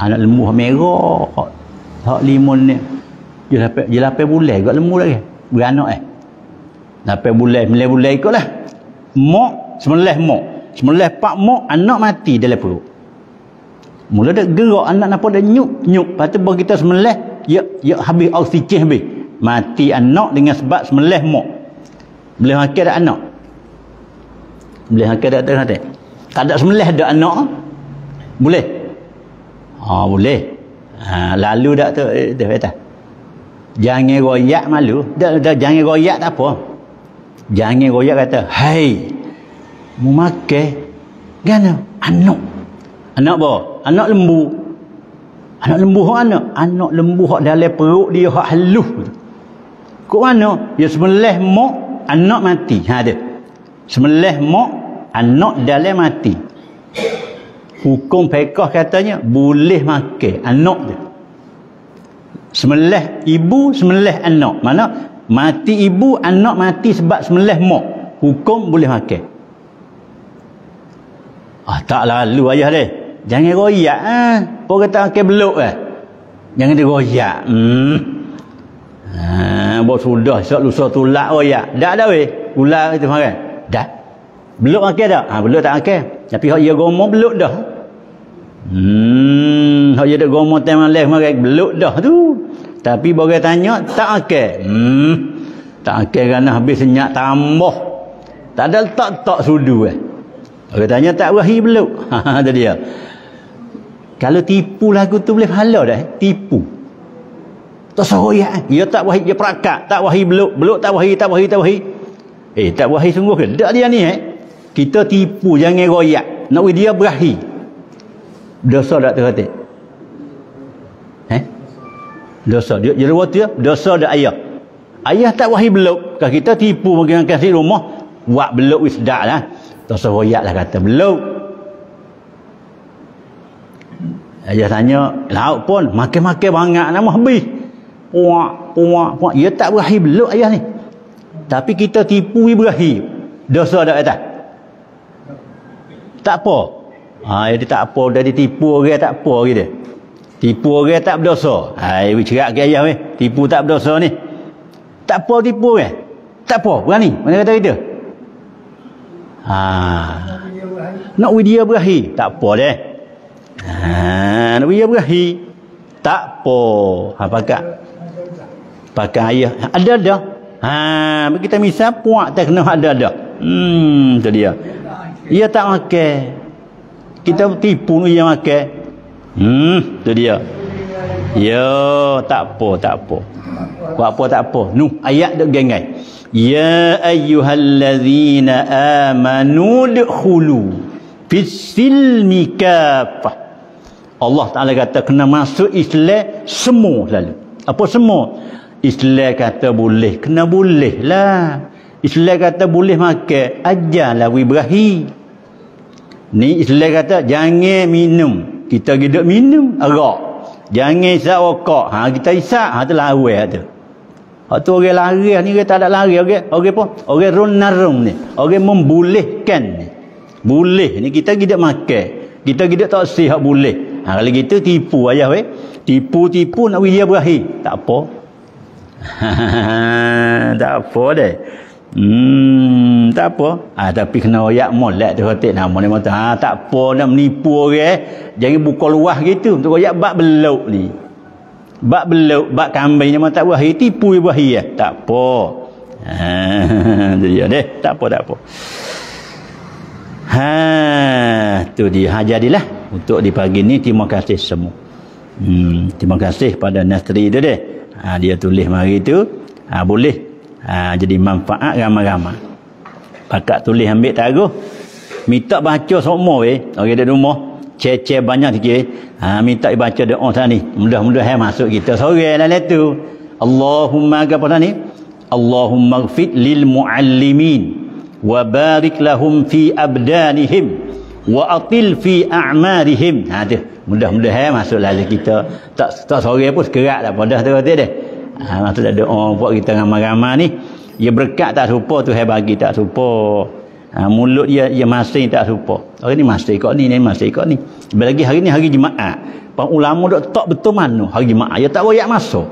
Anak lembu merah. Hak limun ni. Dia dapat dia lapan bulan gak lembu lagi. Beranak eh. lapan bulan, sembilan bulan ikutlah. Mak semelih mak. Semelih pak mak anak mati dalam perut. Mula dak gerak anak napa dak nyuk-nyuk. Patut bagi kita semelih ya ya habis oksigen habis. Mati anak dengan sebab semelih mak. Boleh makan dak anak? Boleh makan dak anak? Tak ada semelih dak anak. Boleh. Ha boleh. Ha lalu dak tu dah kata. Jangan royak malu. Dak dak jangan royak tak apa. Jangan royak kata, "Hai. Mu makan gana anak." Anak apa? Anak lembu. Anak lembu hak anak. Anak lembu hak dalam perut dia hak halus. Kok mana? Ya semelih mak anak mati. Ha dia. Semelih mak anak dalam mati. Hukum fiqh katanya boleh makan anak dia. Semelih ibu, semelih anak. Mana? Mati ibu, anak mati sebab semelih mak. Hukum boleh makan. Ah tak lalu ayah dia. Jangan royak ah. Orang kata makan beluk eh. Jangan dia royak. Hmm. Ha, buat sudah esok lusa tulak royak. Dak dah weh. Ular kita makan. Dak. Beluk makan dak? Ha beluk tak makan. Tapi hak dia gomo beluk dah. Hmm, hak dia dak gomo time malam makan beluk dah tu. Tapi bagi tanya tak makan. Hmm. Tak makan kerana habis senyap tambah. Tak ada letak tak sudu eh. Orang tanya tak wahi beluk. Ha tu dia. Kalau tipu lagu tu boleh pahala dah. Tipu. Tak seroyak. Dia tak wahi dia perakat, tak wahi beluk, beluk tak wahi, tak wahi, tak wahi. Eh tak wahi sungguh ke? Dak dia ni eh. Kita tipu jangan royak. Nak dia berahi. Dosa dak terhati. Eh? Dosa dia jadi waktu dia, dosa dak ayah. Ayah tak wahi beluk. Kalau kita tipu bagi makan si rumah, buat beluk wis dak lah. Dosa royaklah kata beluk. Ayah tanya lauk pun makan-makan banyak nama habis. Puak puak puak dia tak berahi beluk ayah ni. Tapi kita tipu berahi. Dosa dak atas. Tak apa. Ha dia tak apa dah ditipu orang tak apa lagi dia. Tipu orang tak berdosa. Hai we cerak ke ayah weh. Tipu tak berdosa ni. Tak apa tipu weh. Tak apa berani. Mana kata kita? Ha. Nak dia berahi. Tak apa deh. Ha, nak dia berahi. Tak apa. Ha pakat. Pakai ayah. Ada dah. Ha, kita misal puak tak kena ada dah. Hmm, tu dia. Dia tak makan. Kita tipu dia makan. Hmm, tu dia. Ya, tak apa, tak apa. Buat apa tak apa. Nuh, ayat dak gengai. Ya ayyuhallazina amanu dukhulu fis-silmi kaffah. Allah Taala kata kena masuk Islam semua selalu. Apa semua? Islam kata boleh, kena boleh lah. Islam kata boleh makan, ajarlah Ibrahim. Ni Islam kata jangan minum. Kita gidak minum arak. Jangan isap rokok. Ha kita isap, ha tu lawan tu. Hak tu orang larang ni orang tak ada larang orang orang apa? Orang ronarum ni. Orang membolehkan ni. Boleh ni kita gidak makan. Kita gidak tak sih hak boleh. Ha kalau kita tipu ayah weh. Tipu-tipu nak dia berakhir. Tak apa. Tak apa deh. Hmm tak apa. Ah ha, tapi kena royak molek tu rotik nama ni motor. Ha tak apa nak menipu orang. Jangan buka luah gitu. Untuk royak bab beluk ni. Bak beluk, bak kambing memang tak wahai, tipu wahai eh. Tak apa. Ha tu dia deh, tak apa tak apa. Ha tu dia. Ha jadilah untuk di pagi ni terima kasih semua. Hmm terima kasih pada Nasri tu deh. Ha dia tulis mari tu. Ha boleh. Ha jadi manfaat ramai-ramai. Pakak tulis ambil taruh. Minta baca semua weh. Orang okay, dekat rumah. Cek-cek banyak sikit. Ha, minta baca doa sana ni. Mudah-mudahan masuk kita sore lah tu. Allahumma apa sana ni? Allahumma ghfir lil muallimin. Wa barik lahum fi abdanihim. Wa atil fi a'marihim. Ha, mudah-mudahan masuk lah kita. Tak, tak sore pun sekerat lah. Dah tu kata dia. Ha, tu tak ada orang buat kita ramai-ramai ni. Dia berkat tak serupa, Tuhan bagi tak serupa. Ha, mulut dia dia masih tak serupa. Hari ni masih ikut ni, ni masih ikut ni. Lagi hari ni hari jemaah. Para ulama dok tak betul mana hari jemaah. Dia tak royak masuk.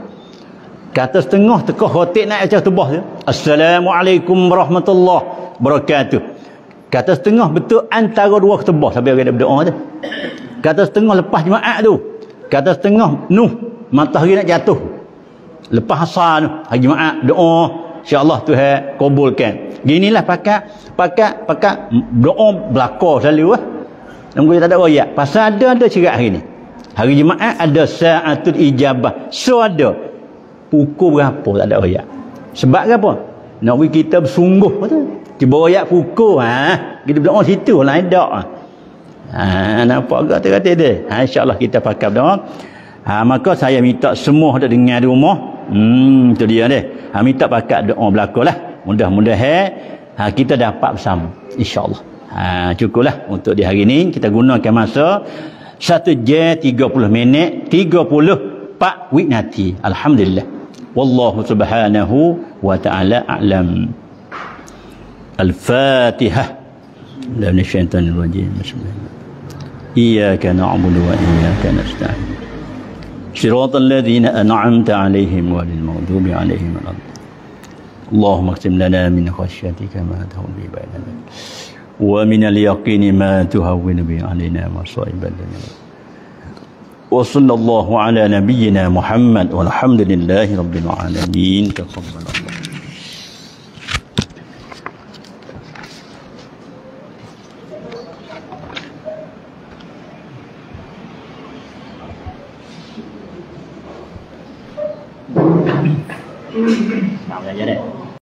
Kata setengah tekah rotik naik atas tubah dia. Assalamualaikum warahmatullahi wabarakatuh. Kata setengah betul antara dua ketubah sampai orang berdoa tu. Kata setengah lepas jemaah tu. Kata setengah nuh matahari nak jatuh. Lepas asar tu hari jemaah doa, insya-Allah Tuhan kabulkan. Ginilah pakat pakat pakat doa belaka selalu ah. Nunggu tak ada royak. Pasal ada ada cerak hari ni. Hari Jumaat ada saatul ijabah. So ada. Pukul berapa tak ada royak. Sebab apa? Nak bagi kita bersungguh tu. Tiba royak pukul ha. Kita berdoa situ lain dak ah. Ha nampak agak terkata dia. Ha insya-Allah kita pakai doa. Ha maka saya minta semua dak dengar di rumah. Hmm, tu dia deh. Ha minta pakat doa belakalah. Mudah-mudahan ha kita dapat bersama insya-Allah. Ha cukuplah untuk di hari ini kita gunakan masa satu jam tiga puluh minit, tiga puluh pak winati. Alhamdulillah. Wallahu subhanahu wa ta'ala a'lam. Al-Fatihah. Inna syaitanir rajim. Bismillahirrahmanirrahim. Iyyaka na'budu wa iyyaka nasta'in. صراط الذين أنعمت عليهم ولا المغضوب عليهم ولا الضالين اللهم اقسم لنا من خشيتك ما تهون به بيننا ومن اليقين ما تهون به علينا مصائب الدنيا وصلى الله على نبينا محمد والحمد لله رب العالمين تقبل الله ya, ya, ya.